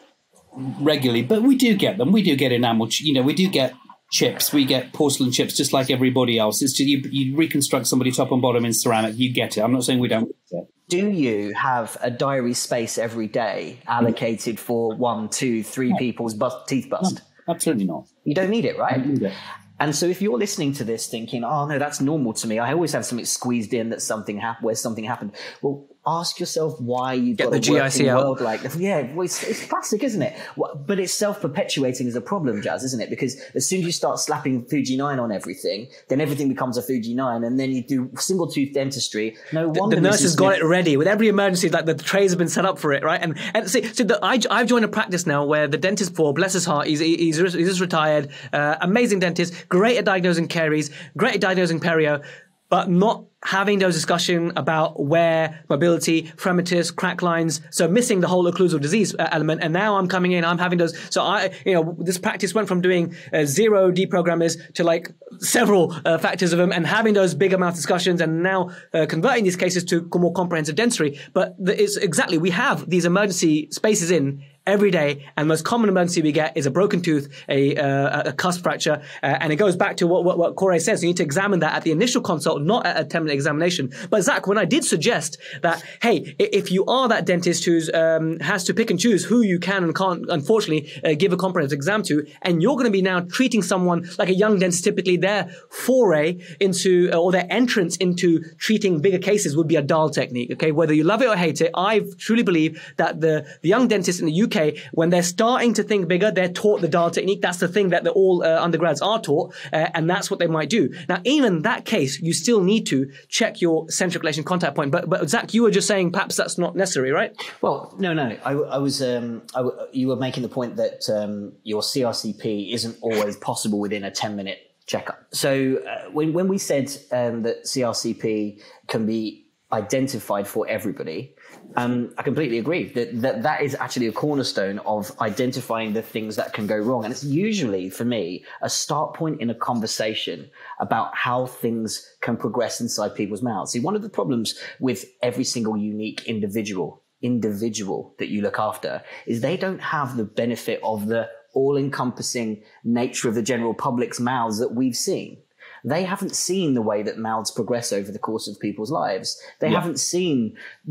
regularly, but we do get them. We do get enamel, you know, we do get chips. We get porcelain chips just like everybody else. It's just, you, you reconstruct somebody top and bottom in ceramic, you get it. I'm not saying we don't get it. Do you have a diary space every day allocated for one, two, three no. people's bust, teeth bust? No, absolutely not. You don't need it, right? I don't need it. And so if you're listening to this thinking, oh, no, that's normal to me. I always have something squeezed in that something happened, where something happened. Well, ask yourself why you've got the working world like this. Yeah, well, it's, it's classic, isn't it? But it's self-perpetuating as a problem, Jazz, isn't it? Because as soon as you start slapping Fuji nine on everything, then everything becomes a Fuji nine, and then you do single-tooth dentistry. No wonder the, the nurse has got it ready. With every emergency, like the trays have been set up for it, right? And and see, so the, I, I've joined a practice now where the dentist, poor, bless his heart, he's, he's, he's just retired, uh, amazing dentist, great at diagnosing caries, great at diagnosing perio, but not having those discussions about wear, mobility, fremitus, crack lines. So missing the whole occlusal disease element. And now I'm coming in, I'm having those. So I, you know, this practice went from doing uh, zero deprogrammers to like several uh, factors of them and having those big amount discussions and now uh, converting these cases to more comprehensive dentistry. But it's exactly, we have these emergency spaces in every day, and the most common emergency we get is a broken tooth, a, uh, a cusp fracture, uh, and it goes back to what, what, what Koray says. You need to examine that at the initial consult, not at a ten minute examination. But Zach, when I did suggest that, hey, if you are that dentist who um, has to pick and choose who you can and can't, unfortunately, uh, give a comprehensive exam to, and you're going to be now treating someone like a young dentist, typically their foray into, uh, or their entrance into treating bigger cases would be a D A L technique, okay? Whether you love it or hate it, I truly believe that the, the young dentist in the U K, when they're starting to think bigger, they're taught the D A L technique. That's the thing that all uh, undergrads are taught, uh, and that's what they might do. Now, even that case, you still need to check your centric relation contact point. But, but Zach, you were just saying perhaps that's not necessary, right? Well, no, no. I, I was. Um, I, you were making the point that um, your C R C P isn't always possible within a ten minute checkup. So uh, when when we said um, that C R C P can be identified for everybody, Um, I completely agree that, that that is actually a cornerstone of identifying the things that can go wrong. And it's usually, for me, a start point in a conversation about how things can progress inside people's mouths. See, one of the problems with every single unique individual, individual that you look after is they don't have the benefit of the all-encompassing nature of the general public's mouths that we've seen. They haven't seen the way that mouths progress over the course of people's lives. They yeah. haven't seen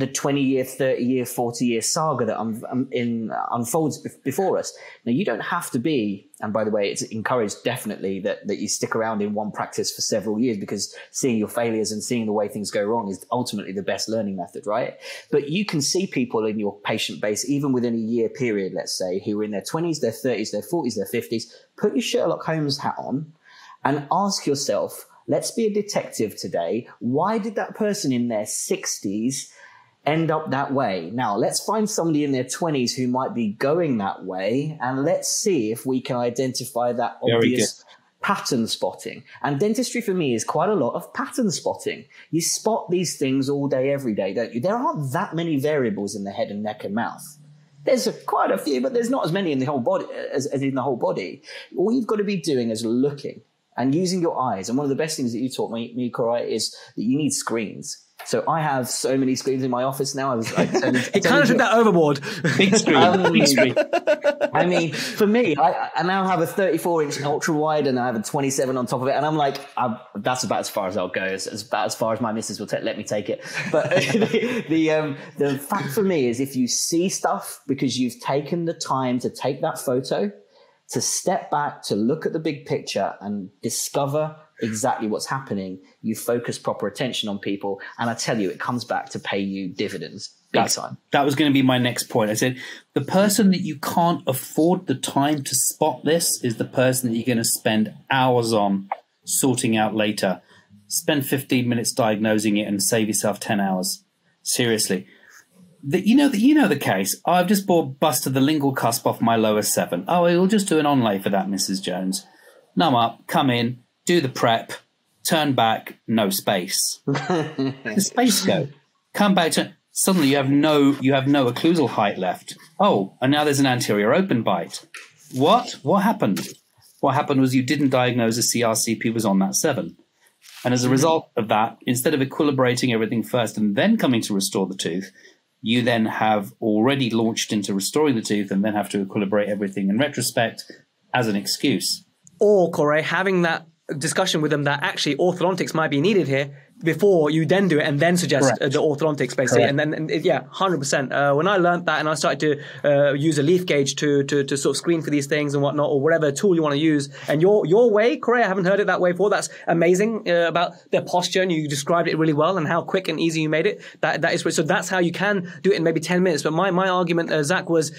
the twenty year, thirty year, forty year saga that um, um, in, uh, unfolds before us. Now, you don't have to be, and by the way, it's encouraged definitely that, that you stick around in one practice for several years, because seeing your failures and seeing the way things go wrong is ultimately the best learning method, right? But you can see people in your patient base, even within a year period, let's say, who are in their twenties, their thirties, their forties, their fifties. Put your Sherlock Holmes hat on and ask yourself, let's be a detective today. Why did that person in their sixties end up that way? Now, let's find somebody in their twenties who might be going that way, and let's see if we can identify that obvious pattern spotting. And dentistry for me is quite a lot of pattern spotting. You spot these things all day, every day, don't you? There aren't that many variables in the head and neck and mouth. There's a, quite a few, but there's not as many in the whole body as, as in the whole body. All you've got to be doing is looking and using your eyes. And one of the best things that you taught me, me Koray, is that you need screens. So I have so many screens in my office now. I was, I turned, it kind of took that overboard. Big screen. Um, Big screen. I mean, for me, I, I now have a thirty-four inch ultra wide, and I have a twenty-seven on top of it. And I'm like, I'm, that's about as far as I'll go. It's, it's about as far as my missus will take, let me take it. But the, the, um, the fact for me is, if you see stuff because you've taken the time to take that photo, to step back, to look at the big picture and discover exactly what's happening, you focus proper attention on people, and I tell you, it comes back to pay you dividends big time. That was going to be my next point. I said the person that you can't afford the time to spot this is the person that you're going to spend hours on sorting out later. Spend fifteen minutes diagnosing it and save yourself ten hours. Seriously. The, you know the, you know the case. Oh, I've just bought busted the lingual cusp off my lower seven. Oh, we'll just do an onlay for that, Missus Jones. Numb up, come in, do the prep, turn back, no space. The space go. Come back to suddenly you have no you have no occlusal height left. Oh, and now there's an anterior open bite. What? What happened? What happened was you didn't diagnose a C R C P was on that seven. And as a result of that, instead of equilibrating everything first and then coming to restore the tooth, you then have already launched into restoring the tooth and then have to equilibrate everything in retrospect as an excuse. Or, Koray, having that discussion with them that actually orthodontics might be needed here before you then do it and then suggest Correct. The orthodontics basically. Correct. And then, and it, yeah, one hundred percent. Uh, when I learned that and I started to uh, use a leaf gauge to, to to sort of screen for these things and whatnot, or whatever tool you want to use, and your your way, Koray, I haven't heard it that way before. That's amazing uh, about their posture, and you described it really well and how quick and easy you made it. That that is so that's how you can do it in maybe ten minutes. But my, my argument, uh, Zach, was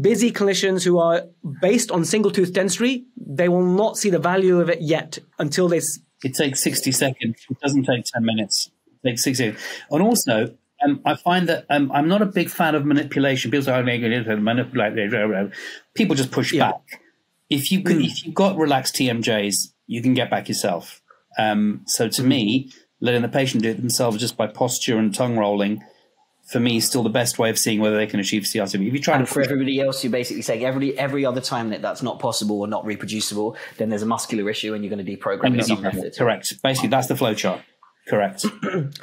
busy clinicians who are based on single tooth dentistry, they will not see the value of it yet until they... It takes sixty seconds. It doesn't take ten minutes. It takes sixty seconds. And also, um, I find that um, I'm not a big fan of manipulation. People say, oh, manipulate. People just push yeah. back. If, you can, mm. if you've got relaxed T M Js, you can get back yourself. Um, so to mm. me, letting the patient do it themselves just by posture and tongue rolling, for me, still the best way of seeing whether they can achieve C R C P. If you try and to for everybody else, you're basically saying every every other time that that's not possible or not reproducible, then there's a muscular issue and you're going to deprogram it. Method. Correct. Basically, that's the flowchart. Correct.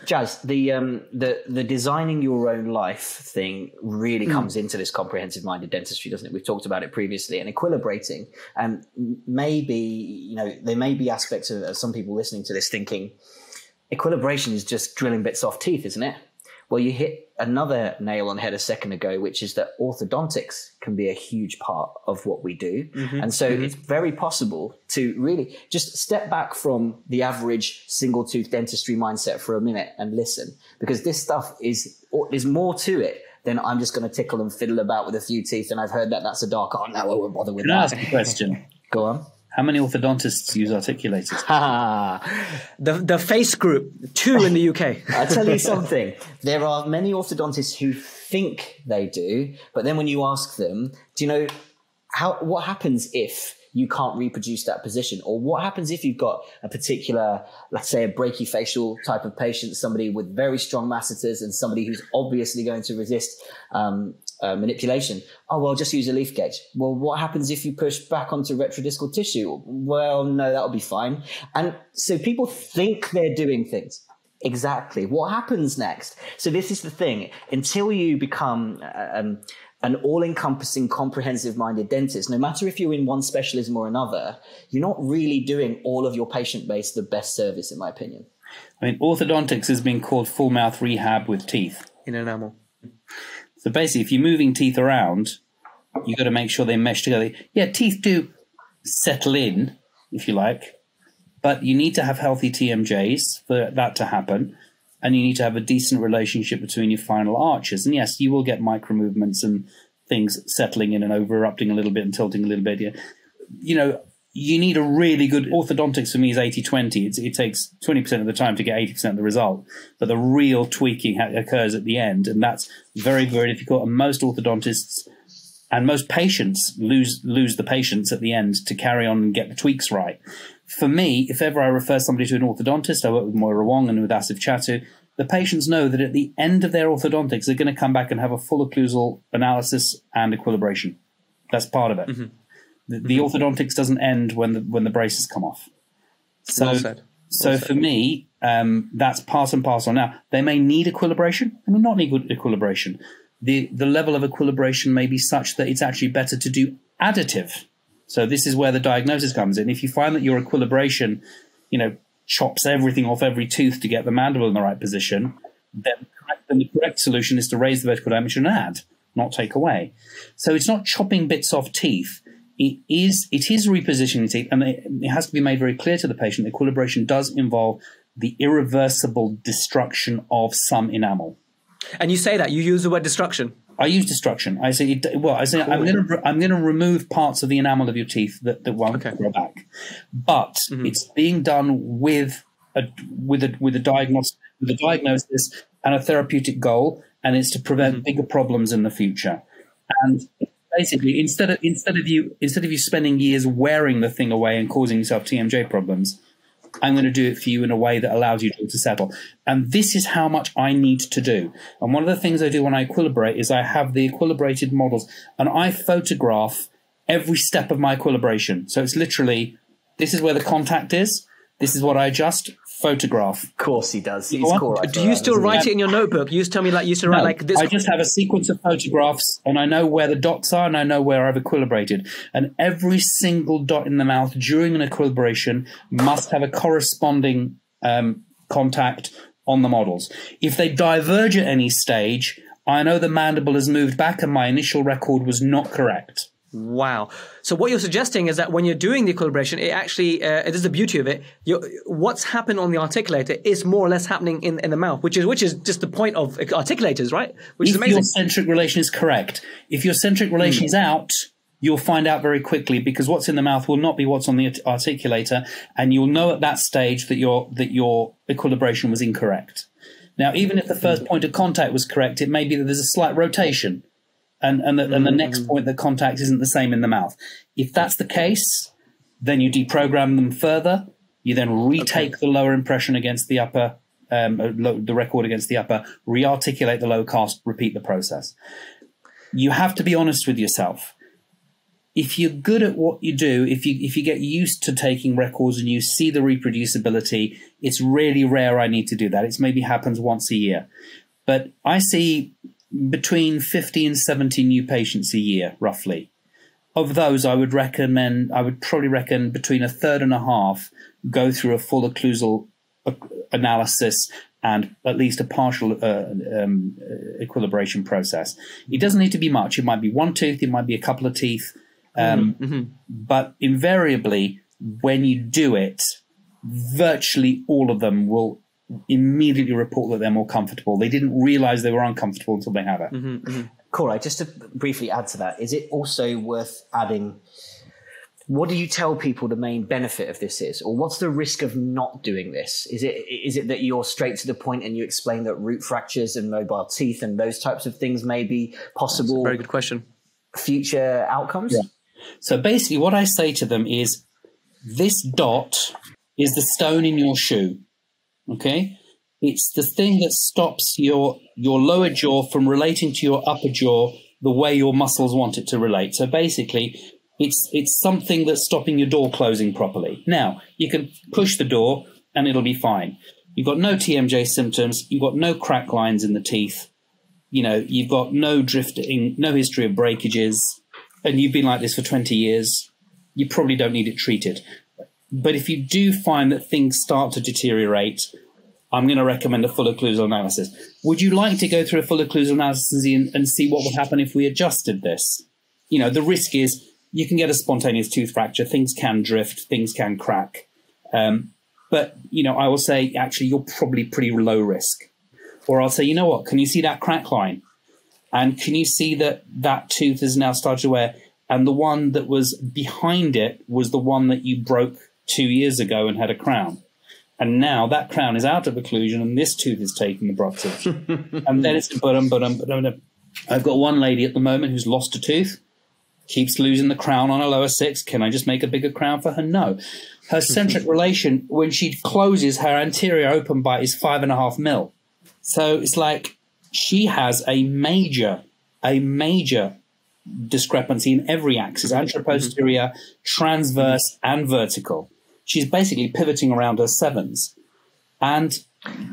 Jazz, the um the the designing your own life thing really mm. comes into this comprehensive-minded dentistry, doesn't it? We've talked about it previously, and equilibrating. And maybe you know there may be aspects of, of some people listening to this thinking equilibration is just drilling bits off teeth, isn't it? Well, you hit another nail on the head a second ago, which is that orthodontics can be a huge part of what we do. Mm-hmm. And so mm-hmm. it's very possible to really just step back from the average single tooth dentistry mindset for a minute and listen, because this stuff is, is more to it than I'm just going to tickle and fiddle about with a few teeth. And I've heard that that's a dark art. No, I won't bother with that. Can I ask a question? Go on. How many orthodontists use articulators? Ah, the, the face group, two in the U K. I'll tell you something. There are many orthodontists who think they do, but then when you ask them, do you know how what happens if you can't reproduce that position? Or what happens if you've got a particular, let's say a brachyfacial type of patient, somebody with very strong masseters and somebody who's obviously going to resist um Uh, manipulation. Oh, well, just use a leaf gauge. Well, what happens if you push back onto retrodiscal tissue? Well, no, that'll be fine. And so people think they're doing things. Exactly. What happens next? So this is the thing. Until you become um, an all-encompassing, comprehensive-minded dentist, no matter if you're in one specialism or another, you're not really doing all of your patient base the best service, in my opinion. I mean, orthodontics has been called full mouth rehab with teeth. In enamel. So basically, if you're moving teeth around, you've got to make sure they mesh together. Yeah, teeth do settle in, if you like, but you need to have healthy T M Js for that to happen, and you need to have a decent relationship between your final arches. And yes, you will get micro movements and things settling in and over-erupting a little bit and tilting a little bit. You know, you need a really good orthodontics. For me is eighty twenty. It's, it takes twenty percent of the time to get eighty percent of the result, but the real tweaking occurs at the end, and that's very, very difficult. And most orthodontists and most patients lose lose the patience at the end to carry on and get the tweaks right. For me, if ever I refer somebody to an orthodontist, I work with Moira Wong and with Asif Chatu, the patients know that at the end of their orthodontics, they're going to come back and have a full occlusal analysis and equilibration. That's part of it. Mm-hmm. The, the mm-hmm. orthodontics doesn't end when the, when the braces come off. So, well said. Well so said. For me, um, that's part and parcel. Now, they may need equilibration. They may not need equilibration. The, the level of equilibration may be such that it's actually better to do additive. So this is where the diagnosis comes in. If you find that your equilibration, you know, chops everything off every tooth to get the mandible in the right position, then, then the correct solution is to raise the vertical dimension and add, not take away. So it's not chopping bits off teeth. It is, it is repositioning teeth, and it, it has to be made very clear to the patient that equilibration does involve the irreversible destruction of some enamel. And you say that, you use the word destruction. I use destruction. I say, well, I say cool. I'm going to I'm going to remove parts of the enamel of your teeth that that won't okay. grow back, but mm-hmm. it's being done with a with a with a diagnosis, with a diagnosis and a therapeutic goal, and it's to prevent mm-hmm. bigger problems in the future. And basically, instead of instead of you instead of you spending years wearing the thing away and causing yourself T M J problems, I'm going to do it for you in a way that allows you to settle. And this is how much I need to do. And one of the things I do when I equilibrate is I have the equilibrated models, and I photograph every step of my equilibration. So it's literally, this is where the contact is. This is what I adjust. Photograph. Of course he does. He's cool. Do you still write it in your notebook? You used to tell me like you used to write like this. I just have a sequence of photographs, and I know where the dots are, and I know where I've equilibrated. And every single dot in the mouth during an equilibration must have a corresponding um, contact on the models. If they diverge at any stage, I know the mandible has moved back and my initial record was not correct. Wow. So what you're suggesting is that when you're doing the equilibration, it actually, uh, it is the beauty of it. You're, what's happened on the articulator is more or less happening in, in the mouth, which is which is just the point of articulators, right? Which if is amazing. Your centric relation is correct. If your centric relation mm. is out, you'll find out very quickly, because what's in the mouth will not be what's on the articulator. And you'll know at that stage that your that your equilibration was incorrect. Now, even if the first point of contact was correct, it may be that there's a slight rotation. And, and, the, and the next point, the contact isn't the same in the mouth. If that's the case, then you deprogram them further. You then retake okay. the lower impression against the upper, um, low, the record against the upper, rearticulate the lower cast, repeat the process. You have to be honest with yourself. If you're good at what you do, if you, if you get used to taking records and you see the reproducibility, it's really rare I need to do that. It's maybe happens once a year. But I see between fifty and seventy new patients a year, roughly. Of those, I would recommend, I would probably reckon between a third and a half go through a full occlusal analysis and at least a partial uh, um, equilibration process. It doesn't need to be much. It might be one tooth, it might be a couple of teeth. Um, mm-hmm. But invariably, when you do it, virtually all of them will immediately report that they're more comfortable. They didn't realize they were uncomfortable until they have it. Mm-hmm, mm-hmm. Koray, just to briefly add to that, is it also worth adding, what do you tell people the main benefit of this is, or what's the risk of not doing this? Is it is it that you're straight to the point and you explain that root fractures and mobile teeth and those types of things may be possible? That's a very good question. Future outcomes? Yeah. So basically what I say to them is, this dot is the stone in your shoe. Okay, it's the thing that stops your your lower jaw from relating to your upper jaw the way your muscles want it to relate. So basically, it's it's something that's stopping your door closing properly. Now, you can push the door and it'll be fine. You've got no T M J symptoms. You've got no crack lines in the teeth. You know, you've got no drifting, no history of breakages, and you've been like this for twenty years. You probably don't need it treated. But if you do find that things start to deteriorate, I'm going to recommend a full occlusal analysis. Would you like to go through a full occlusal analysis and, and see what would happen if we adjusted this? You know, the risk is you can get a spontaneous tooth fracture. Things can drift. Things can crack. Um, but, you know, I will say, actually, you're probably pretty low risk. Or I'll say, you know what, can you see that crack line? And can you see that that tooth has now started to wear? and the one that was behind it was the one that you broke two years ago and had a crown. And now that crown is out of occlusion and this tooth is taking the Protrusive. And then it's ba-dum, ba-dum, ba-dum. I've got one lady at the moment who's lost a tooth, keeps losing the crown on a lower six. Can I just make a bigger crown for her? No. Her centric relation, when she closes, her anterior open bite is five and a half mil. So it's like she has a major, a major discrepancy in every axis, anteroposterior, transverse, and vertical. She's basically pivoting around her sevens. And,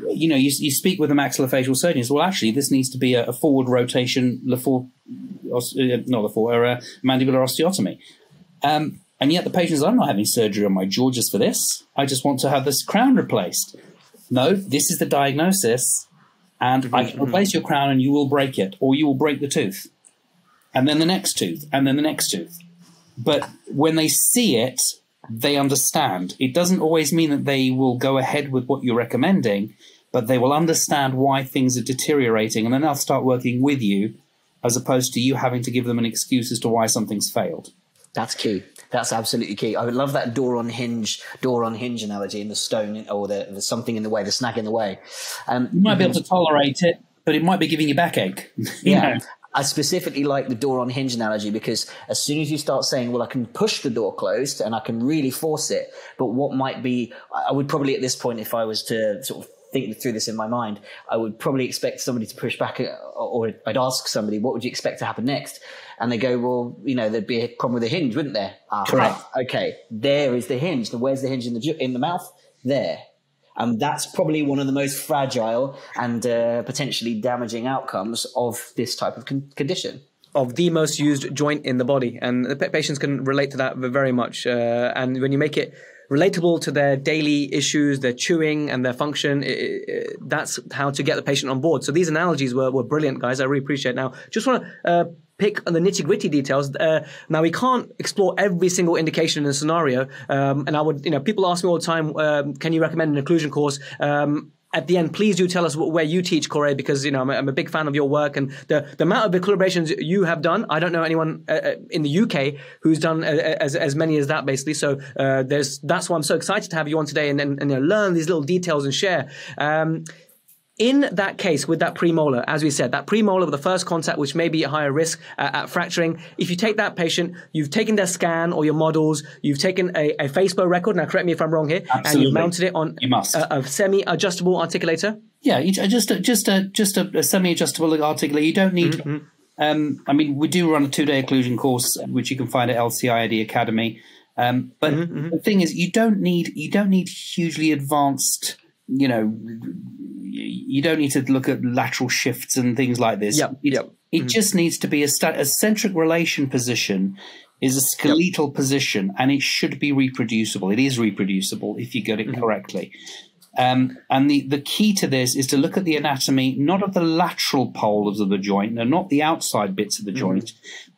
you know, you, you speak with a maxillofacial surgeon, well, actually, this needs to be a, a forward rotation, Lefort, not Lefort, or a mandibular osteotomy. Um, and yet the patient says, I'm not having surgery on my jaw just for this. I just want to have this crown replaced. No, this is the diagnosis, and I can replace your crown and you will break it, or you will break the tooth. And then the next tooth, and then the next tooth. But when they see it, they understand. It doesn't always mean that they will go ahead with what you're recommending, but they will understand why things are deteriorating, and then they'll start working with you as opposed to you having to give them an excuse as to why something's failed. That's key. That's absolutely key. I would love that door on hinge, door on hinge analogy, in the stone, or the, the something in the way, the snag in the way. Um, you might be able to tolerate it, but it might be giving you backache. you yeah. know? I specifically like the door on hinge analogy, because as soon as you start saying, well, I can push the door closed and I can really force it, but what might be, I would probably at this point, if I was to sort of think through this in my mind, I would probably expect somebody to push back, or I'd ask somebody, what would you expect to happen next? And they go, well, you know, there'd be a problem with the hinge, wouldn't there? Ah, correct. Okay, there is the hinge. Now, where's the hinge in the, in the mouth? There. And that's probably one of the most fragile and uh, potentially damaging outcomes of this type of con condition. Of the most used joint in the body. And the patients can relate to that very much. Uh, and when you make it relatable to their daily issues, their chewing and their function, it, it, that's how to get the patient on board. So these analogies were, were brilliant, guys. I really appreciate it. Now, just want to... Uh, pick on the nitty-gritty details. Uh, now, we can't explore every single indication in a scenario. Um, and I would, you know, people ask me all the time, um, can you recommend an occlusion course? Um, at the end, please do tell us where you teach, Koray, because, you know, I'm a, I'm a big fan of your work. And the, the amount of equilibrations you have done, I don't know anyone uh, in the U K who's done a, a, as, as many as that, basically. So uh, there's, that's why I'm so excited to have you on today and, and, and you know, learn these little details and share. Um, In that case, with that premolar, as we said, that premolar with the first contact, which may be at higher risk uh, at fracturing, if you take that patient, you've taken their scan or your models, you've taken a, a Facebook record, now correct me if I'm wrong here, absolutely. And you've mounted it on you must. A, a semi-adjustable articulator? Yeah, you, just, a, just, a, just a, a semi-adjustable articulator. You don't need... Mm-hmm. um, I mean, we do run a two-day occlusion course, which you can find at L C I A Academy. Um, but mm-hmm. the thing is, you don't need you don't need hugely advanced... you know, you don't need to look at lateral shifts and things like this. Yep, it, yep. it mm-hmm. just needs to be a, a centric relation position is a skeletal yep. position, and it should be reproducible. It is reproducible if you get it mm-hmm. correctly. Um, and the, the key to this is to look at the anatomy, not of the lateral poles of the joint, no, not the outside bits of the mm-hmm. joint,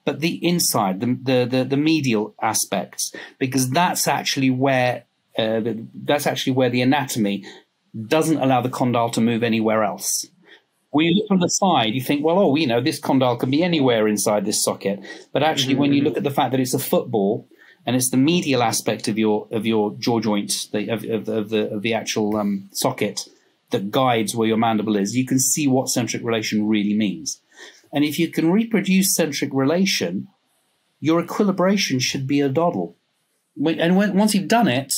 but the inside, the, the, the, the medial aspects, because that's actually where, uh, the, that's actually where the anatomy doesn't allow the condyle to move anywhere else. When you look from the side, you think, well, oh, you know, this condyle can be anywhere inside this socket. But actually, mm-hmm. when you look at the fact that it's a football and it's the medial aspect of your of your jaw joint, the, of, of, of the of the actual um, socket that guides where your mandible is, you can see what centric relation really means. And if you can reproduce centric relation, your equilibration should be a doddle. And when, once you've done it,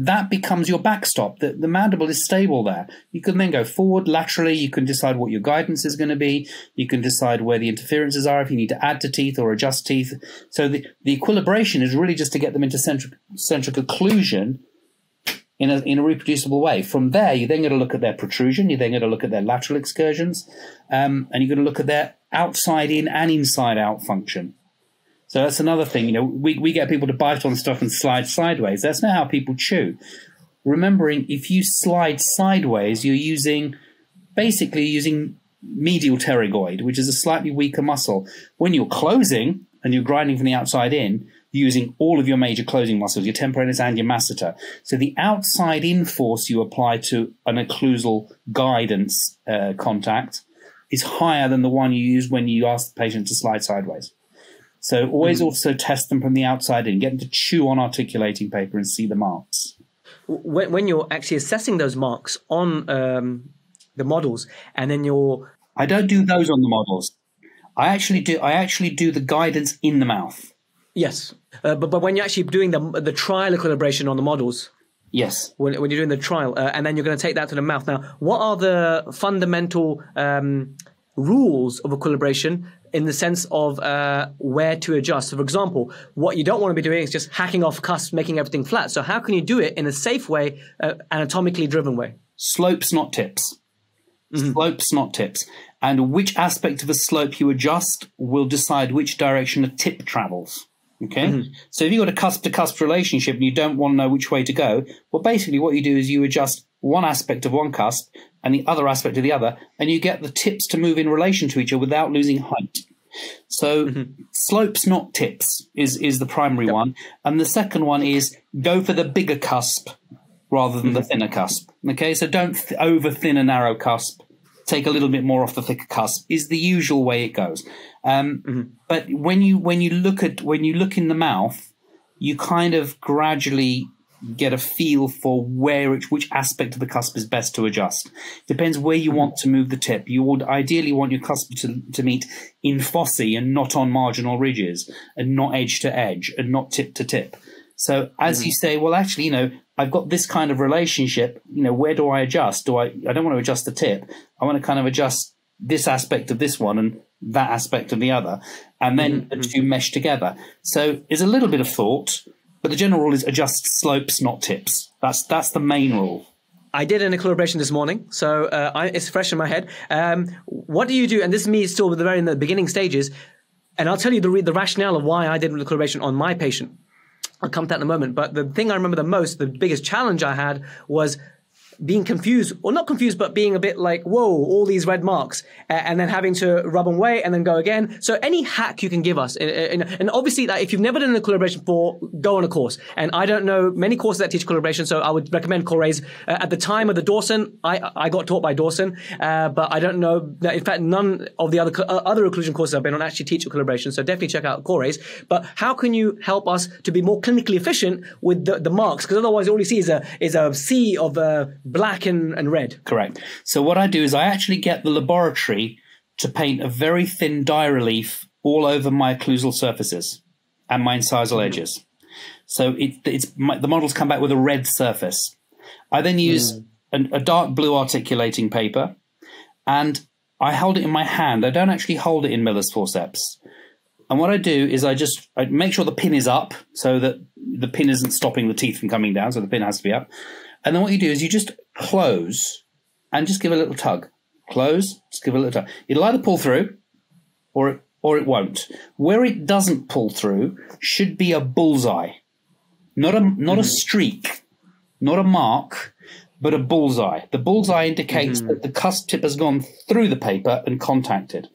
that becomes your backstop. The, the mandible is stable there. You can then go forward laterally. You can decide what your guidance is going to be. You can decide where the interferences are, if you need to add to teeth or adjust teeth. So the, the equilibration is really just to get them into centric, centric occlusion in a, in a reproducible way. From there, you're then going to look at their protrusion. You're then going to look at their lateral excursions. Um, and you're going to look at their outside in and inside out function. So that's another thing, you know, we, we get people to bite on stuff and slide sideways. That's not how people chew. Remembering, if you slide sideways, you're using, basically using medial pterygoid, which is a slightly weaker muscle. When you're closing and you're grinding from the outside in, you're using all of your major closing muscles, your temporalis and your masseter. So the outside in force you apply to an occlusal guidance uh, contact is higher than the one you use when you ask the patient to slide sideways. So always mm. also test them from the outside in, get them to chew on articulating paper and see the marks. When, when you're actually assessing those marks on um, the models, and then you're... I don't do those on the models. I actually do. I actually do the guidance in the mouth. Yes, uh, but but when you're actually doing the the trial equilibration on the models. Yes. When, when you're doing the trial, uh, and then you're going to take that to the mouth. Now, what are the fundamental um, rules of equilibration in the sense of uh, where to adjust? So, for example, what you don't want to be doing is just hacking off cusps, making everything flat. So, how can you do it in a safe way, uh, anatomically driven way? Slopes, not tips. Mm-hmm. Slopes, not tips. And which aspect of a slope you adjust will decide which direction a tip travels. Okay, mm-hmm. So if you've got a cusp-to-cusp relationship and you don't want to know which way to go, well, basically what you do is you adjust one aspect of one cusp and the other aspect of the other, and you get the tips to move in relation to each other without losing height. So mm-hmm. slopes, not tips, is, is the primary yep. one. And the second one is go for the bigger cusp rather than mm-hmm. the thinner cusp. Okay, so don't th- over-thin a narrow cusp. Take a little bit more off the thicker cusp is the usual way it goes. Um, mm-hmm. But when you when you look at when you look in the mouth, you kind of gradually get a feel for where it, which aspect of the cusp is best to adjust. Depends where you mm-hmm. want to move the tip. You would ideally want your cusp to, to meet in fossae and not on marginal ridges and not edge to edge and not tip to tip. So as mm-hmm. you say, well, actually, you know, I've got this kind of relationship, you know, where do I adjust? Do I, I don't want to adjust the tip. I want to kind of adjust this aspect of this one and that aspect of the other. And then mm-hmm. the two mesh together. So it's a little bit of thought, but the general rule is adjust slopes, not tips. That's, that's the main rule. I did an equilibration this morning, so uh, I, it's fresh in my head. Um, what do you do? And this is me still with the very in the beginning stages. And I'll tell you the, the rationale of why I did an equilibration on my patient. I'll come to that in a moment. But the thing I remember the most, the biggest challenge I had was being confused, or not confused, but being a bit like, whoa, all these red marks, and then having to rub them away and then go again. So any hack you can give us. And obviously, if you've never done an equilibration before, go on a course. And I don't know many courses that teach equilibration, so I would recommend Koray's. At the time of the Dawson, I, I got taught by Dawson, uh, but I don't know. In fact, none of the other other occlusion courses I've been on actually teach equilibration, so definitely check out Koray's. But how can you help us to be more clinically efficient with the, the marks? Because otherwise, all you see is a, is a sea of... Uh, black and, and red. Correct. So what I do is I actually get the laboratory to paint a very thin dye relief all over my occlusal surfaces and my incisal edges. So it, it's my, the models come back with a red surface. I then use mm. an, a dark blue articulating paper and I hold it in my hand. I don't actually hold it in Miller's forceps. And what I do is I just I make sure the pin is up so that the pin isn't stopping the teeth from coming down, so the pin has to be up. And then what you do is you just close and just give a little tug. Close, just give a little tug. It'll either pull through or it, or it won't. Where it doesn't pull through should be a bullseye, not a, not mm-hmm. a streak, not a mark, but a bullseye. The bullseye indicates mm-hmm. that the cusp tip has gone through the paper and contacted.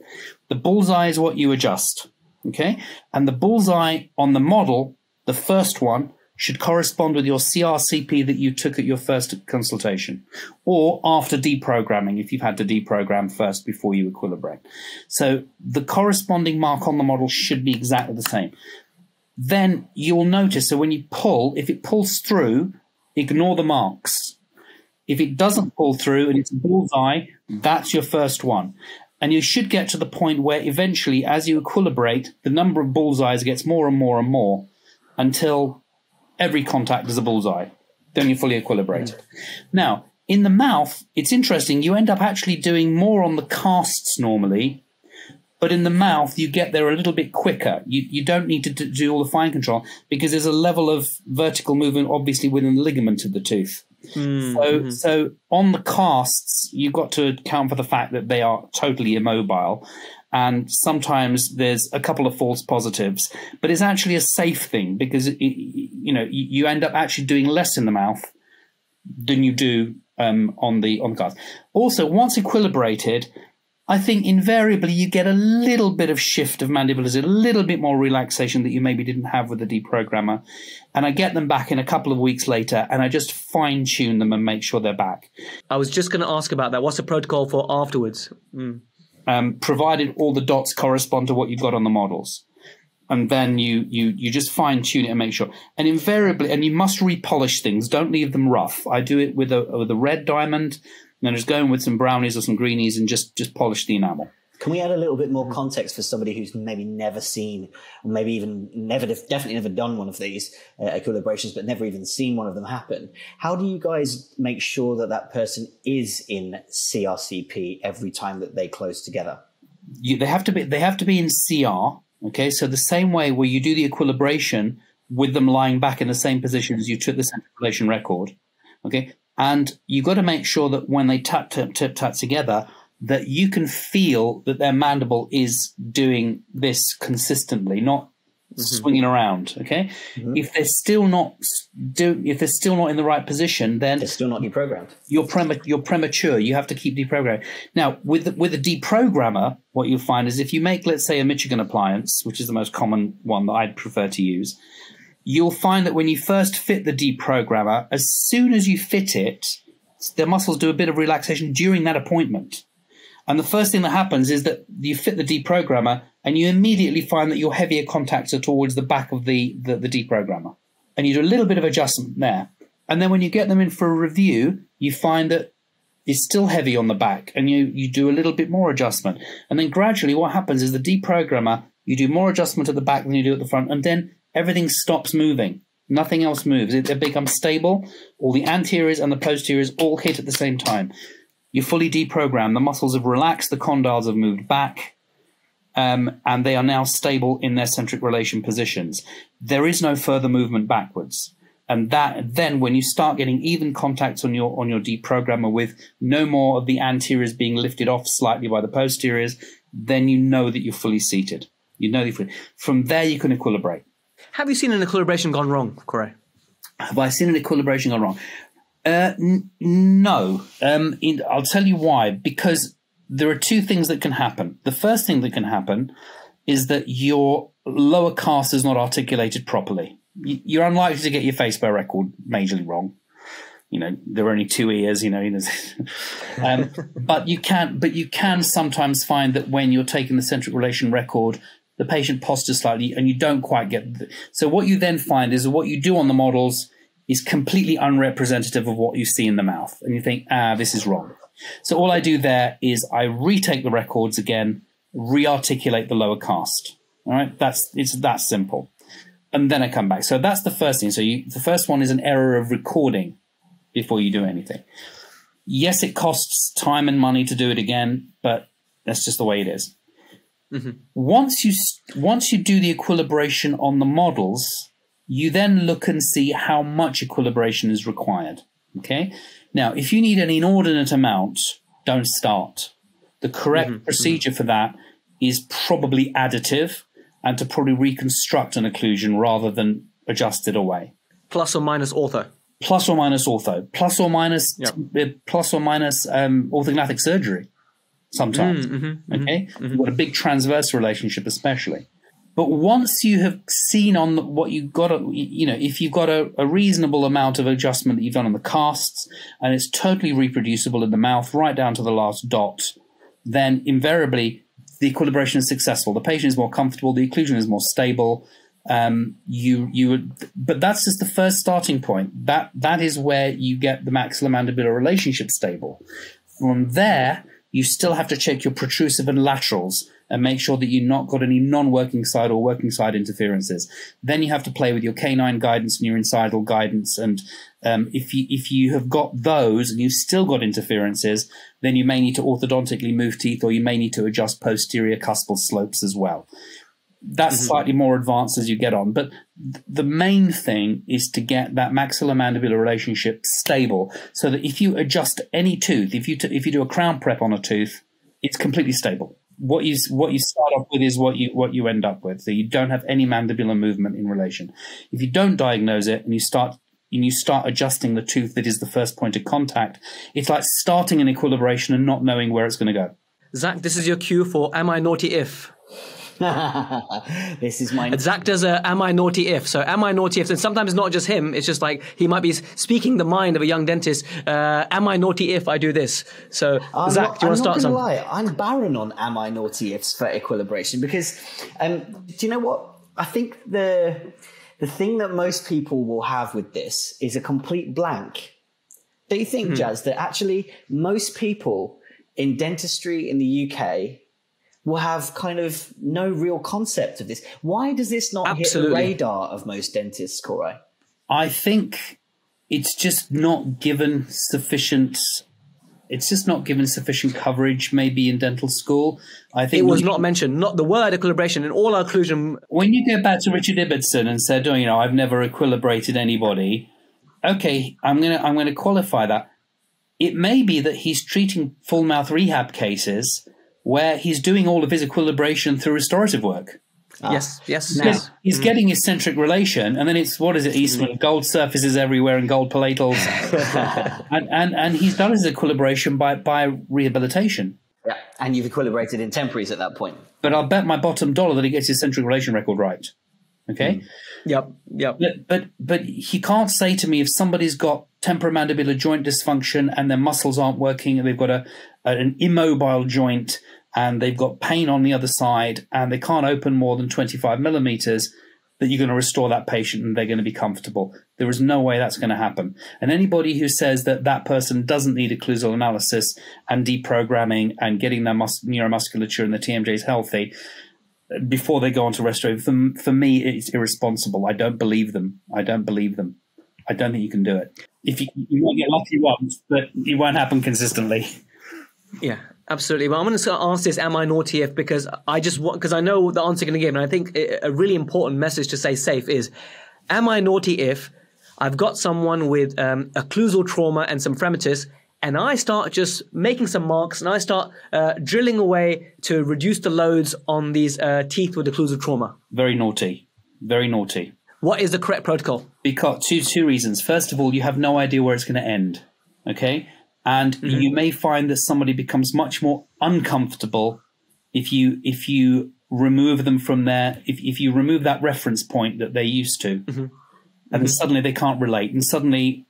The bullseye is what you adjust, okay? And the bullseye on the model, the first one, should correspond with your C R C P that you took at your first consultation or after deprogramming, if you've had to deprogram first before you equilibrate. So the corresponding mark on the model should be exactly the same. Then you'll notice, so when you pull, if it pulls through, ignore the marks. If it doesn't pull through and it's a bullseye, that's your first one. And you should get to the point where eventually, as you equilibrate, the number of bullseyes gets more and more and more until... every contact is a bullseye. Then you're fully equilibrated. Mm. Now, in the mouth, it's interesting. You end up actually doing more on the casts normally, but in the mouth, you get there a little bit quicker. You, you don't need to do all the fine control because there's a level of vertical movement, obviously, within the ligament of the tooth. Mm. So, mm-hmm. so on the casts, you've got to account for the fact that they are totally immobile. And sometimes there's a couple of false positives, but it's actually a safe thing because, it, you know, you end up actually doing less in the mouth than you do um, on the on the cast. Also, once equilibrated, I think invariably you get a little bit of shift of mandibles, a little bit more relaxation that you maybe didn't have with the deprogrammer. And I get them back in a couple of weeks later and I just fine tune them and make sure they're back. I was just going to ask about that. What's the protocol for afterwards? Mm. Um, provided all the dots correspond to what you've got on the models. and then you you you just fine tune it and make sure. And invariably, and you must repolish things. Don't leave them rough. I do it with a with a red diamond, and then just go in with some brownies or some greenies and just just polish the enamel. Can we add a little bit more context for somebody who's maybe never seen, or maybe even never, definitely never done one of these uh, equilibrations, but never even seen one of them happen? How do you guys make sure that that person is in C R C P every time that they close together? You, they have to be. They have to be in C R. Okay, so the same way where you do the equilibration with them lying back in the same position as you took the centric relation record. Okay, and you've got to make sure that when they tap, tap, tap, tap together, that you can feel that their mandible is doing this consistently, not mm-hmm. swinging around. Okay, mm-hmm. if they're still not do, if they're still not in the right position, then they're still not deprogrammed. You're prema you're premature. You have to keep deprogramming. Now, with the, with a deprogrammer, what you'll find is if you make, let's say, a Megagen appliance, which is the most common one that I'd prefer to use, you'll find that when you first fit the deprogrammer, as soon as you fit it, their muscles do a bit of relaxation during that appointment. And the first thing that happens is that you fit the deprogrammer and you immediately find that your heavier contacts are towards the back of the, the, the deprogrammer. And you do a little bit of adjustment there. And then when you get them in for a review, you find that it's still heavy on the back and you, you do a little bit more adjustment. And then gradually what happens is the deprogrammer, you do more adjustment at the back than you do at the front, and then everything stops moving. Nothing else moves. It, it becomes stable. All the anteriors and the posteriors all hit at the same time. You're fully deprogrammed. The muscles have relaxed. The condyles have moved back, um, and they are now stable in their centric relation positions. There is no further movement backwards. And that then, when you start getting even contacts on your on your deprogrammer with no more of the anteriors being lifted off slightly by the posteriors, then you know that you're fully seated. You know that you're fully, from there you can equilibrate. Have you seen an equilibration gone wrong, Koray? Have I seen an equilibration gone wrong? Uh, n no. Um, in, I'll tell you why. Because there are two things that can happen. The first thing that can happen is that your lower cast is not articulated properly. You, you're unlikely to get your face bear record majorly wrong. You know, there are only two ears, you know. um, but you can, but you can sometimes find that when you're taking the centric relation record, the patient postures slightly and you don't quite get the, so what you then find is what you do on the models is completely unrepresentative of what you see in the mouth. And you think, ah, this is wrong. So all I do there is I retake the records again, re-articulate the lower cast. All right, that's, it's that simple. And then I come back. So that's the first thing. So you, the first one is an error of recording before you do anything. Yes, it costs time and money to do it again, but that's just the way it is. Mm-hmm. Once you, once you do the equilibration on the models, you then look and see how much equilibration is required. Okay. Now, if you need an inordinate amount, don't start. The correct mm-hmm, procedure mm-hmm. for that is probably additive and to probably reconstruct an occlusion rather than adjust it away. Plus or minus ortho. Plus or minus ortho. Plus or minus, yep. plus or minus um, orthognathic surgery sometimes. Mm-hmm, mm-hmm, okay. Mm-hmm. You've got a big transverse relationship especially. But once you have seen on the, what you've got, a, you know, if you've got a, a reasonable amount of adjustment that you've done on the casts and it's totally reproducible in the mouth right down to the last dot, then invariably the equilibration is successful. The patient is more comfortable. The occlusion is more stable. Um, you, you would, but that's just the first starting point. That, that is where you get the maxillomandibular relationship stable. From there, you still have to check your protrusive and laterals and make sure that you've not got any non-working side or working side interferences. Then you have to play with your canine guidance and your incisal guidance. And um, if, you, if you have got those and you've still got interferences, then you may need to orthodontically move teeth or you may need to adjust posterior cuspal slopes as well. That's mm-hmm. slightly more advanced as you get on. But th the main thing is to get that maxillomandibular relationship stable so that if you adjust any tooth, if you, t if you do a crown prep on a tooth, it's completely stable. What you what you start off with is what you what you end up with. So you don't have any mandibular movement in relation. If you don't diagnose it and you start and you start adjusting the tooth that is the first point of contact, it's like starting an equilibration and not knowing where it's going to go. Zach, this is your cue for "Am I naughty if?" This is mine. Zach does a "Am I naughty if?" So "Am I naughty if?" And sometimes it's not just him. It's just like he might be speaking the mind of a young dentist. Uh, "Am I naughty if I do this?" So I'm Zach, not, do you want to start something? I'm barren on "Am I naughty ifs" for equilibration because um, do you know what? I think the the thing that most people will have with this is a complete blank. Do you think, mm-hmm. Jazz, that actually most people in dentistry in the U K will have kind of no real concept of this? Why does this not Absolutely. hit the radar of most dentists, Koray? I think it's just not given sufficient. It's just not given sufficient coverage, maybe in dental school. I think it was not mentioned. Not the word equilibration in all our occlusion. When you go back to Richard Ibbotson and said, "Oh, you know, I've never equilibrated anybody." Okay, I'm gonna I'm gonna qualify that. It may be that he's treating full mouth rehab cases where he's doing all of his equilibration through restorative work. Ah. Yes, yes, now, yes. He's mm. getting his centric relation, and then it's, what is it, Eastman? Mm. Gold surfaces everywhere and gold palatals. and, and, and he's done his equilibration by, by rehabilitation. Yeah, and you've equilibrated in temporaries at that point. But I'll bet my bottom dollar that he gets his centric relation record right. Okay? Mm. Yep, yep. But, but, but he can't say to me, if somebody's got temporomandibular joint dysfunction and their muscles aren't working and they've got a, a an immobile joint and they've got pain on the other side and they can't open more than twenty-five millimeters, that you're going to restore that patient and they're going to be comfortable. There is no way that's going to happen. And anybody who says that that person doesn't need occlusal analysis and deprogramming and getting their mus neuromusculature and the T M Js healthy before they go on to restorative, for, for me, it's irresponsible. I don't believe them. I don't believe them. I don't think you can do it. If you, you won't get lucky once, but it won't happen consistently. Yeah. Absolutely. Well, I'm going to ask this, am I naughty if, because I just want, because I know the answer you're going to give, and I think a really important message to say safe is, am I naughty if I've got someone with um, occlusal trauma and some fremitus, and I start just making some marks and I start uh, drilling away to reduce the loads on these uh, teeth with occlusal trauma? Very naughty. Very naughty. What is the correct protocol? Because two, two reasons. First of all, you have no idea where it's going to end. Okay. And mm-hmm. you may find that somebody becomes much more uncomfortable if you if you remove them from their if, if you remove that reference point that they're used to, mm-hmm. and mm-hmm. then suddenly they can't relate, and suddenly,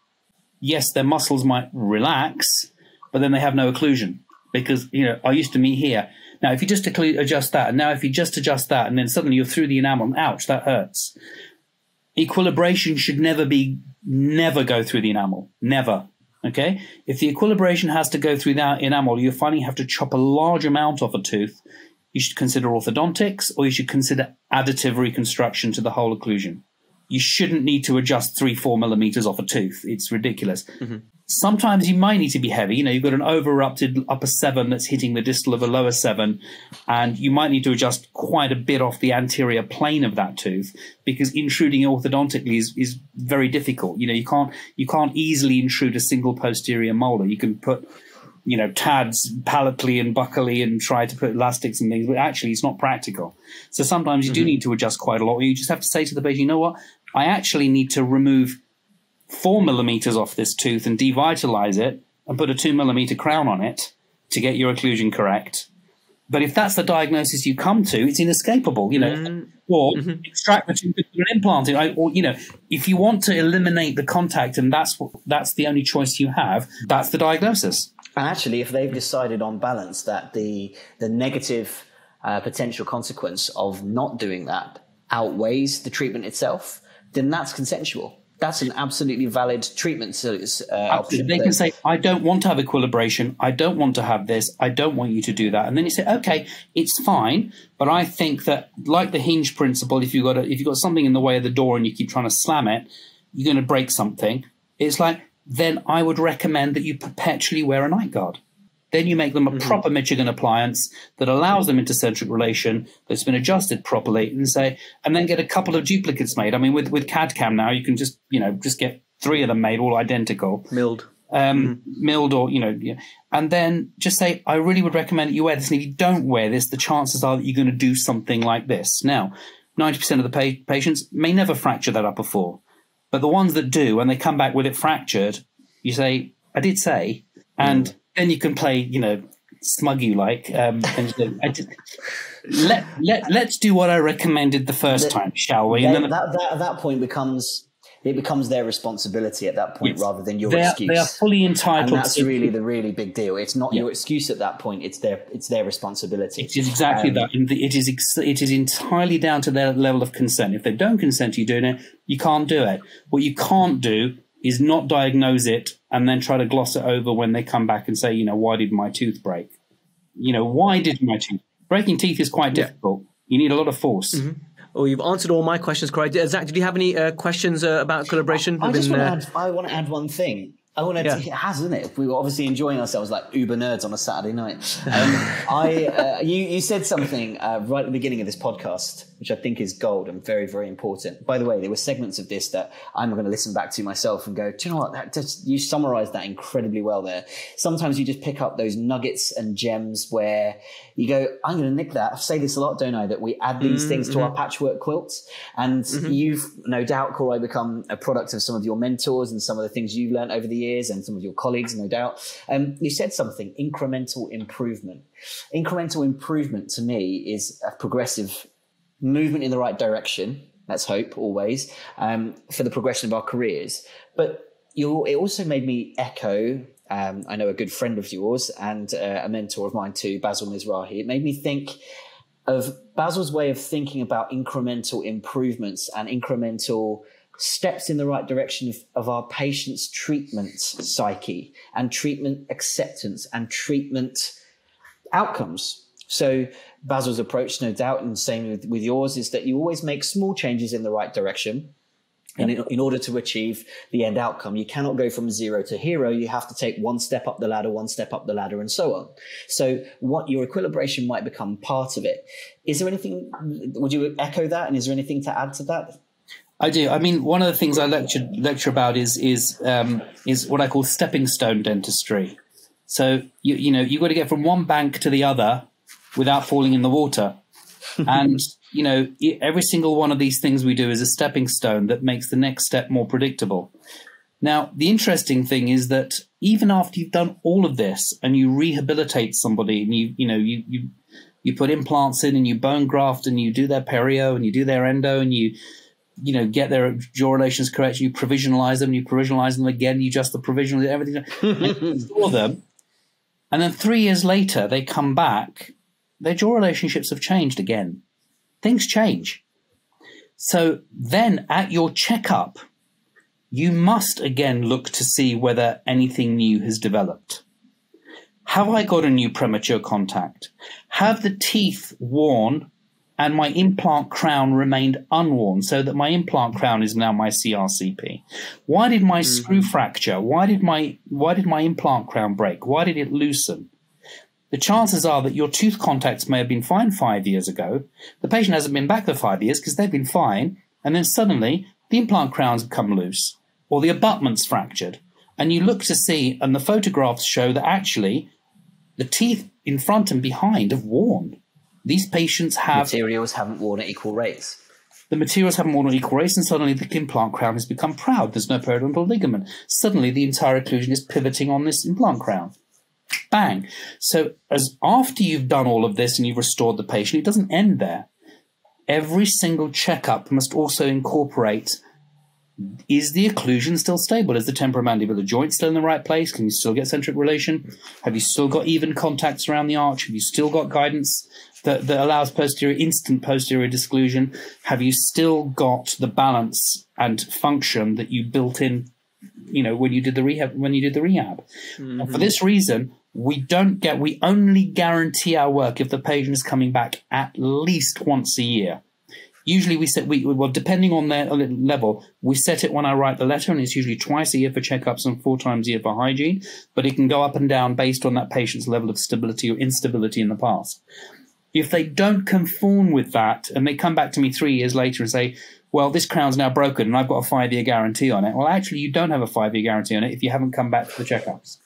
yes, their muscles might relax, but then they have no occlusion because, you know, I used to meet here. Now, if you just adjust that, and now if you just adjust that, and then suddenly you're through the enamel, and ouch, that hurts. Equilibration should never be never go through the enamel, never. Okay, if the equilibration has to go through that enamel, you finally have to chop a large amount off a tooth, you should consider orthodontics, or you should consider additive reconstruction to the whole occlusion. You shouldn't need to adjust three, four millimeters off a tooth. It's ridiculous. Mm-hmm. Sometimes you might need to be heavy. You know, you've got an over-erupted upper seven that's hitting the distal of a lower seven, and you might need to adjust quite a bit off the anterior plane of that tooth, because intruding orthodontically is, is very difficult. You know, you can't, you can't easily intrude a single posterior molar. You can put, you know, T A Ds palatally and buccally and try to put elastics and things, but actually it's not practical. So sometimes you mm-hmm. do need to adjust quite a lot. You just have to say to the patient, you know what, I actually need to remove four millimeters off this tooth and devitalize it and put a two millimeter crown on it to get your occlusion correct. But if that's the diagnosis you come to, it's inescapable, you know, mm. or mm-hmm. extract the tooth and implant it, or, you know, if you want to eliminate the contact and that's what, that's the only choice you have, that's the diagnosis. And actually, if they've decided on balance that the, the negative uh, potential consequence of not doing that outweighs the treatment itself, then that's consensual. That's an absolutely valid treatment uh, option. They can say, I don't want to have equilibration. I don't want to have this. I don't want you to do that. And then you say, okay, it's fine. But I think that, like the hinge principle, if you've got, a, if you've got something in the way of the door and you keep trying to slam it, you're going to break something. It's like, then I would recommend that you perpetually wear a night guard. Then you make them a mm-hmm. proper Megagen appliance that allows them into centric relation, that's been adjusted properly, and say, and then get a couple of duplicates made. I mean, with, with C A D CAM now, you can just, you know, just get three of them made, all identical. Milled. Um, mm-hmm. Milled or, you know, and then just say, I really would recommend that you wear this. And if you don't wear this, the chances are that you're going to do something like this. Now, ninety percent of the pa patients may never fracture that upper four. But the ones that do, when they come back with it fractured, you say, I did say, and mm. then you can play, you know, smug you like. Um, and you know, I did, let, let, let's do what I recommended the first the, time, shall we? They, and then that, that, at that point becomes it becomes their responsibility at that point, it's, rather than your they are, excuse. They are fully entitled. And that's to really the really big deal. It's not yeah. your excuse at that point. It's their it's their responsibility. It is exactly um, that. And it is it is entirely down to their level of consent. If they don't consent to you doing it, you can't do it. What you can't do is not diagnose it and then try to gloss it over when they come back and say, you know, why did my tooth break? You know, why did my tooth? Breaking teeth is quite difficult. Yeah. You need a lot of force. Mm-hmm. Oh, you've answered all my questions, Koray. Zach, did you have any uh, questions uh, about collaboration? I, I just want to uh, add, I want to add one thing. I want to. Yeah. It has, isn't it? We were obviously enjoying ourselves like uber nerds on a Saturday night. Um, I, uh, you, you said something uh, right at the beginning of this podcast, which I think is gold and very, very important. By the way, there were segments of this that I'm going to listen back to myself and go, do you know what? That just, you summarized that incredibly well there. Sometimes you just pick up those nuggets and gems where you go, I'm going to nick that. I say this a lot, don't I? That we add these mm-hmm. things to our patchwork quilts. And mm-hmm. you've no doubt, Koray, become a product of some of your mentors and some of the things you've learned over the years and some of your colleagues, no doubt. Um, you said something, incremental improvement. Incremental improvement to me is a progressive movement in the right direction. Let's hope always um, for the progression of our careers. But you, it also made me echo, um, I know a good friend of yours and uh, a mentor of mine too, Basil Mizrahi. It made me think of Basil's way of thinking about incremental improvements and incremental steps in the right direction of, of our patient's treatment psyche and treatment acceptance and treatment outcomes. So Basil's approach, no doubt, and same with, with yours, is that you always make small changes in the right direction and in, in order to achieve the end outcome. You cannot go from zero to hero. You have to take one step up the ladder, one step up the ladder, and so on. So what your equilibration might become part of it. Is there anything, would you echo that? And is there anything to add to that? I do. I mean, one of the things I lecture lecture about is is um, is what I call stepping stone dentistry. So you you know you've got to get from one bank to the other without falling in the water, and you know every single one of these things we do is a stepping stone that makes the next step more predictable. Now, the interesting thing is that even after you've done all of this and you rehabilitate somebody and you you know you you you put implants in and you bone graft and you do their perio and you do their endo and you you know, get their jaw relations correct, you provisionalize them, you provisionalize them again, you adjust the provisional, everything. Restore them. And then three years later, they come back, their jaw relationships have changed again. Things change. So then at your checkup, you must again look to see whether anything new has developed. Have I got a new premature contact? Have the teeth worn and my implant crown remained unworn, so that my implant crown is now my C R C P. Why did my mm-hmm. screw fracture? Why did my why did my implant crown break? Why did it loosen? The chances are that your tooth contacts may have been fine five years ago. The patient hasn't been back for five years because they've been fine, and then suddenly the implant crowns come loose or the abutment's fractured. And you look to see, and the photographs show that actually the teeth in front and behind have worn. These patients have... Materials haven't worn at equal rates. The materials haven't worn at equal rates, and suddenly the implant crown has become proud. There's no periodontal ligament. Suddenly the entire occlusion is pivoting on this implant crown. Bang. So as after you've done all of this and you've restored the patient, it doesn't end there. Every single checkup must also incorporate, is the occlusion still stable? Is the temporomandibular joint still in the right place? Can you still get centric relation? Have you still got even contacts around the arch? Have you still got guidance that, that allows posterior, instant posterior disclusion? Have you still got the balance and function that you built in, you know, when you did the rehab, when you did the rehab? Mm-hmm. And for this reason, we don't get, we only guarantee our work if the patient is coming back at least once a year. Usually we set, we, well, depending on their level, we set it when I write the letter, and it's usually twice a year for checkups and four times a year for hygiene, but it can go up and down based on that patient's level of stability or instability in the past. If they don't conform with that and they come back to me three years later and say, well, this crown's now broken and I've got a five-year guarantee on it. Well, actually, you don't have a five-year guarantee on it if you haven't come back to the checkups.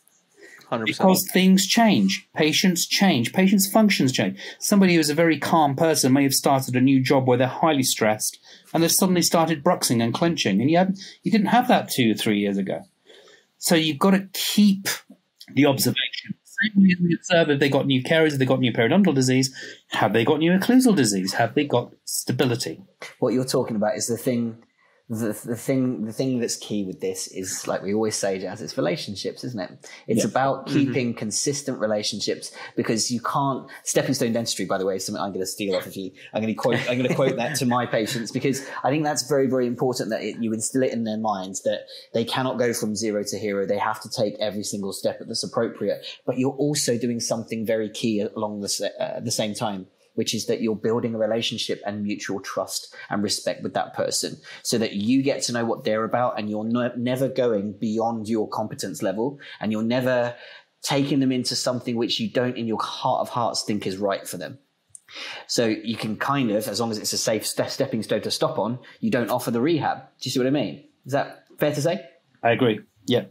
one hundred percent. Because things change. Patients change. Patients' functions change. Somebody who is a very calm person may have started a new job where they're highly stressed and they've suddenly started bruxing and clenching, and you, hadn't, you didn't have that two or three years ago. So you've got to keep the observation. We observe if they got new caries, if they got new periodontal disease, have they got new occlusal disease, have they got stability? What you're talking about is the thing the, the thing the thing that's key with this is, like we always say, Jazz, it's relationships, isn't it? It's yeah. about keeping mm-hmm. consistent relationships, because you can't. Stepping stone dentistry, by the way, is something I'm going to steal off of you. I'm going to quote. I'm going to quote that to my patients, because I think that's very, very important, that it, you instill it in their minds that they cannot go from zero to hero. They have to take every single step that's appropriate. But you're also doing something very key along the uh, the same time, which is that you're building a relationship and mutual trust and respect with that person, so that you get to know what they're about, and you're no, never going beyond your competence level, and you're never taking them into something which you don't in your heart of hearts think is right for them. So you can kind of, as long as it's a safe ste- stepping stone to stop on, you don't offer the rehab. Do you see what I mean? Is that fair to say? I agree. Yeah.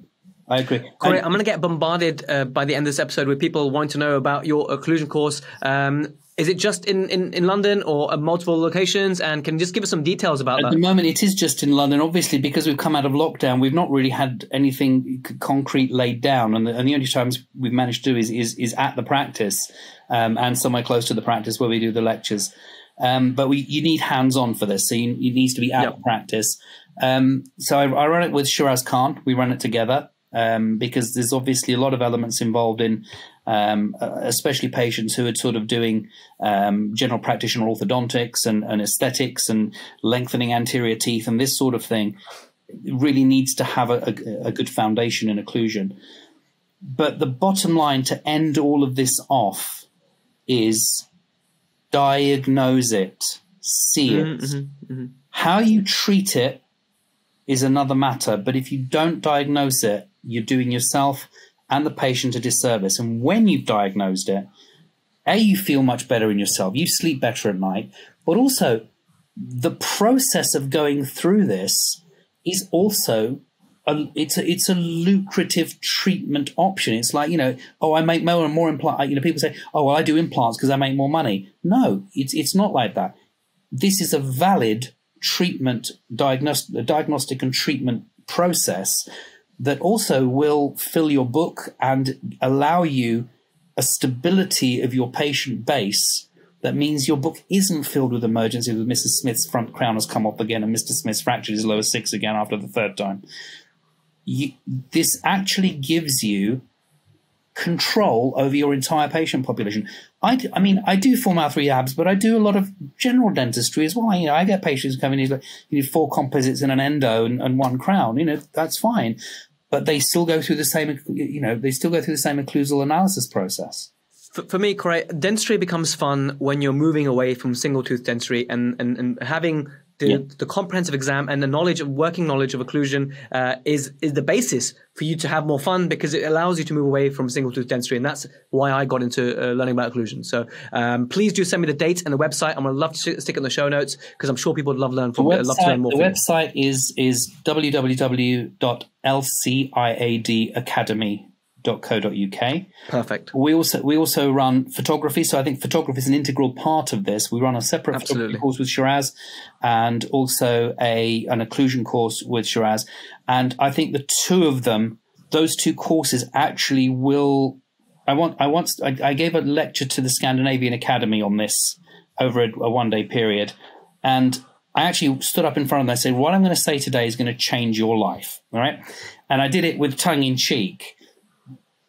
I agree. Koray, I'm going to get bombarded uh, by the end of this episode with people wanting to know about your occlusion course. Um, is it just in, in, in London, or uh, multiple locations? And can you just give us some details about At that? At the moment, it is just in London. Obviously, because we've come out of lockdown, we've not really had anything concrete laid down. And the, and the only times we've managed to do is, is, is at the practice um, and somewhere close to the practice where we do the lectures. Um, but we, you need hands-on for this. So you, it needs to be at yep. the practice. Um, so I, I run it with Shiraz Khan. We run it together. Um, because there's obviously a lot of elements involved in, um, especially patients who are sort of doing um, general practitioner orthodontics and, and aesthetics and lengthening anterior teeth and this sort of thing. It really needs to have a, a, a good foundation in occlusion. But the bottom line to end all of this off is diagnose it, see it. Mm-hmm, mm-hmm. How you treat it is another matter, but if you don't diagnose it, you're doing yourself and the patient a disservice. And when you've diagnosed it, A, you feel much better in yourself, you sleep better at night, but also the process of going through this is also, a, it's, a, it's a lucrative treatment option. It's like, you know, oh, I make more and more implants. You know, people say, oh, well, I do implants because I make more money. No, it's, it's not like that. This is a valid treatment, diagnost- diagnostic and treatment process that also will fill your book and allow you a stability of your patient base. That means your book isn't filled with emergencies, with Missus Smith's front crown has come up again and Mister Smith's fractured his lower six again after the third time. You, this actually gives you control over your entire patient population. I, do, I mean, I do full mouth rehabs, but I do a lot of general dentistry as well. You know, I get patients coming in, like, you need four composites and an endo and, and one crown. You know, that's fine, but they still go through the same. You know, they still go through the same occlusal analysis process. For, for me, Koray, dentistry becomes fun when you're moving away from single tooth dentistry and and, and having the, yeah. the comprehensive exam and the knowledge of working knowledge of occlusion uh, is is the basis for you to have more fun, because it allows you to move away from single tooth dentistry. And that's why I got into uh, learning about occlusion. So um, please do send me the date and the website. I'm going to love to stick it in the show notes, because I'm sure people would love to learn, from, website, love to learn more. The website is, is w w w dot l c i a d academy dot co dot u k. Perfect. We also we also run photography, so I think photography is an integral part of this. We run a separate Absolutely. photography course with Shiraz, and also a an occlusion course with Shiraz. And I think the two of them, those two courses, actually will. I want I once I, I gave a lecture to the Scandinavian Academy on this over a, a one day period, and I actually stood up in front of them and said, "What I'm going to say today is going to change your life." All right, and I did it with tongue in cheek.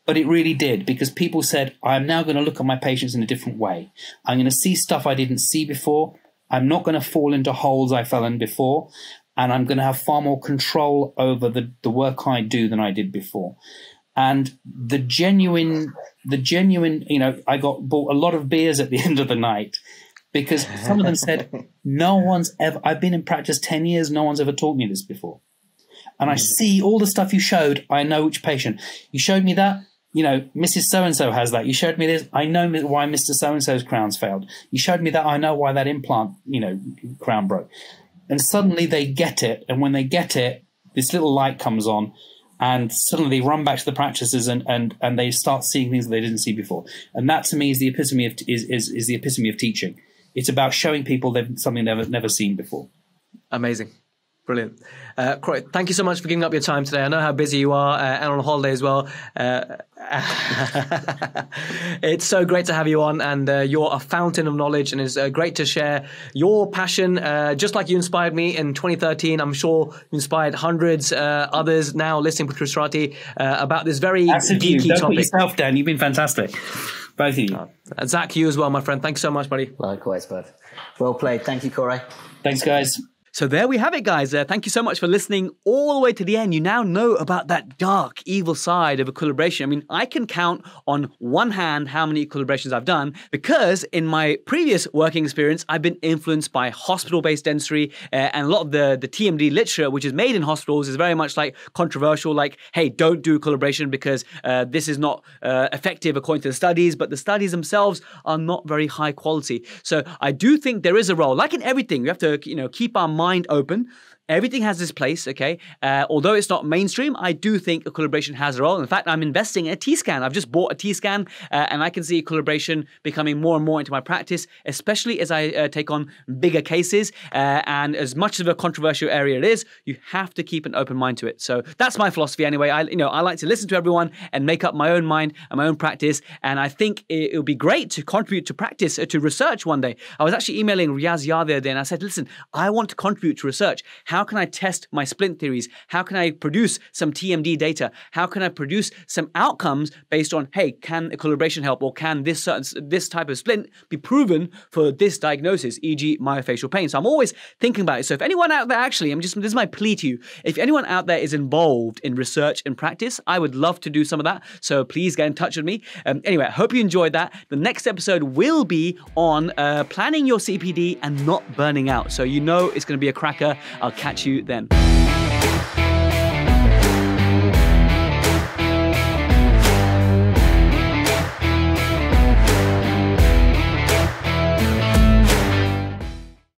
But it really did, because people said, I'm now going to look at my patients in a different way. I'm going to see stuff I didn't see before. I'm not going to fall into holes I fell in before. And I'm going to have far more control over the, the work I do than I did before. And the genuine, the genuine, you know, I got bought a lot of beers at the end of the night, because some of them said, no one's ever, I've been in practice ten years, no one's ever taught me this before. And I see all the stuff you showed, I know which patient. You showed me that. You know, Missus So-and-so has that. You showed me this. I know why Mister So-and-so's crown's failed. You showed me that. I know why that implant, you know, crown broke. And suddenly they get it. And when they get it, this little light comes on, and suddenly they run back to the practices and, and, and they start seeing things that they didn't see before. And that to me is the epitome of, is, is, is the epitome of teaching. It's about showing people they've, something they've never seen before. Amazing. Brilliant. Uh, Koray, thank you so much for giving up your time today. I know how busy you are uh, and on holiday as well. Uh, it's so great to have you on, and uh, you're a fountain of knowledge, and it's uh, great to share your passion. Uh, just like you inspired me in twenty thirteen, I'm sure you inspired hundreds uh, others now listening to Protrusive uh, about this very Absolutely. geeky Don't topic. Put yourself down. You've been fantastic. Both of you. Uh, Zach, you as well, my friend. Thank you so much, buddy. Likewise, bud. Well played. Thank you, Koray. Thanks, guys. So there we have it, guys. Uh, thank you so much for listening all the way to the end. You now know about that dark, evil side of equilibration. I mean, I can count on one hand how many equilibrations I've done, because in my previous working experience, I've been influenced by hospital-based dentistry, uh, and a lot of the, the T M D literature, which is made in hospitals, is very much like controversial, like, hey, don't do equilibration because uh, this is not uh, effective according to the studies, but the studies themselves are not very high quality. So I do think there is a role. Like in everything, we have to, you know, keep our mind mind open. Everything has this place, okay? Uh, although it's not mainstream, I do think equilibration has a role. In fact, I'm investing in a T scan. I've just bought a T scan, uh, and I can see equilibration becoming more and more into my practice, especially as I uh, take on bigger cases. Uh, and as much of a controversial area it is, you have to keep an open mind to it. So that's my philosophy, anyway. I, you know, I like to listen to everyone and make up my own mind and my own practice. And I think it, it would be great to contribute to practice, uh, to research one day. I was actually emailing Riaz Yadier the other day, and I said, "Listen, I want to contribute to research. How How can I test my splint theories? How can I produce some T M D data? How can I produce some outcomes based on, hey, can equilibration help, or can this certain, this type of splint be proven for this diagnosis, for example myofascial pain?" So I'm always thinking about it. So if anyone out there, actually, I'm just, this is my plea to you. If anyone out there is involved in research and practice, I would love to do some of that. So please get in touch with me. Um, anyway, I hope you enjoyed that. The next episode will be on uh, planning your C P D and not burning out. So you know it's going to be a cracker. I'll catch you then.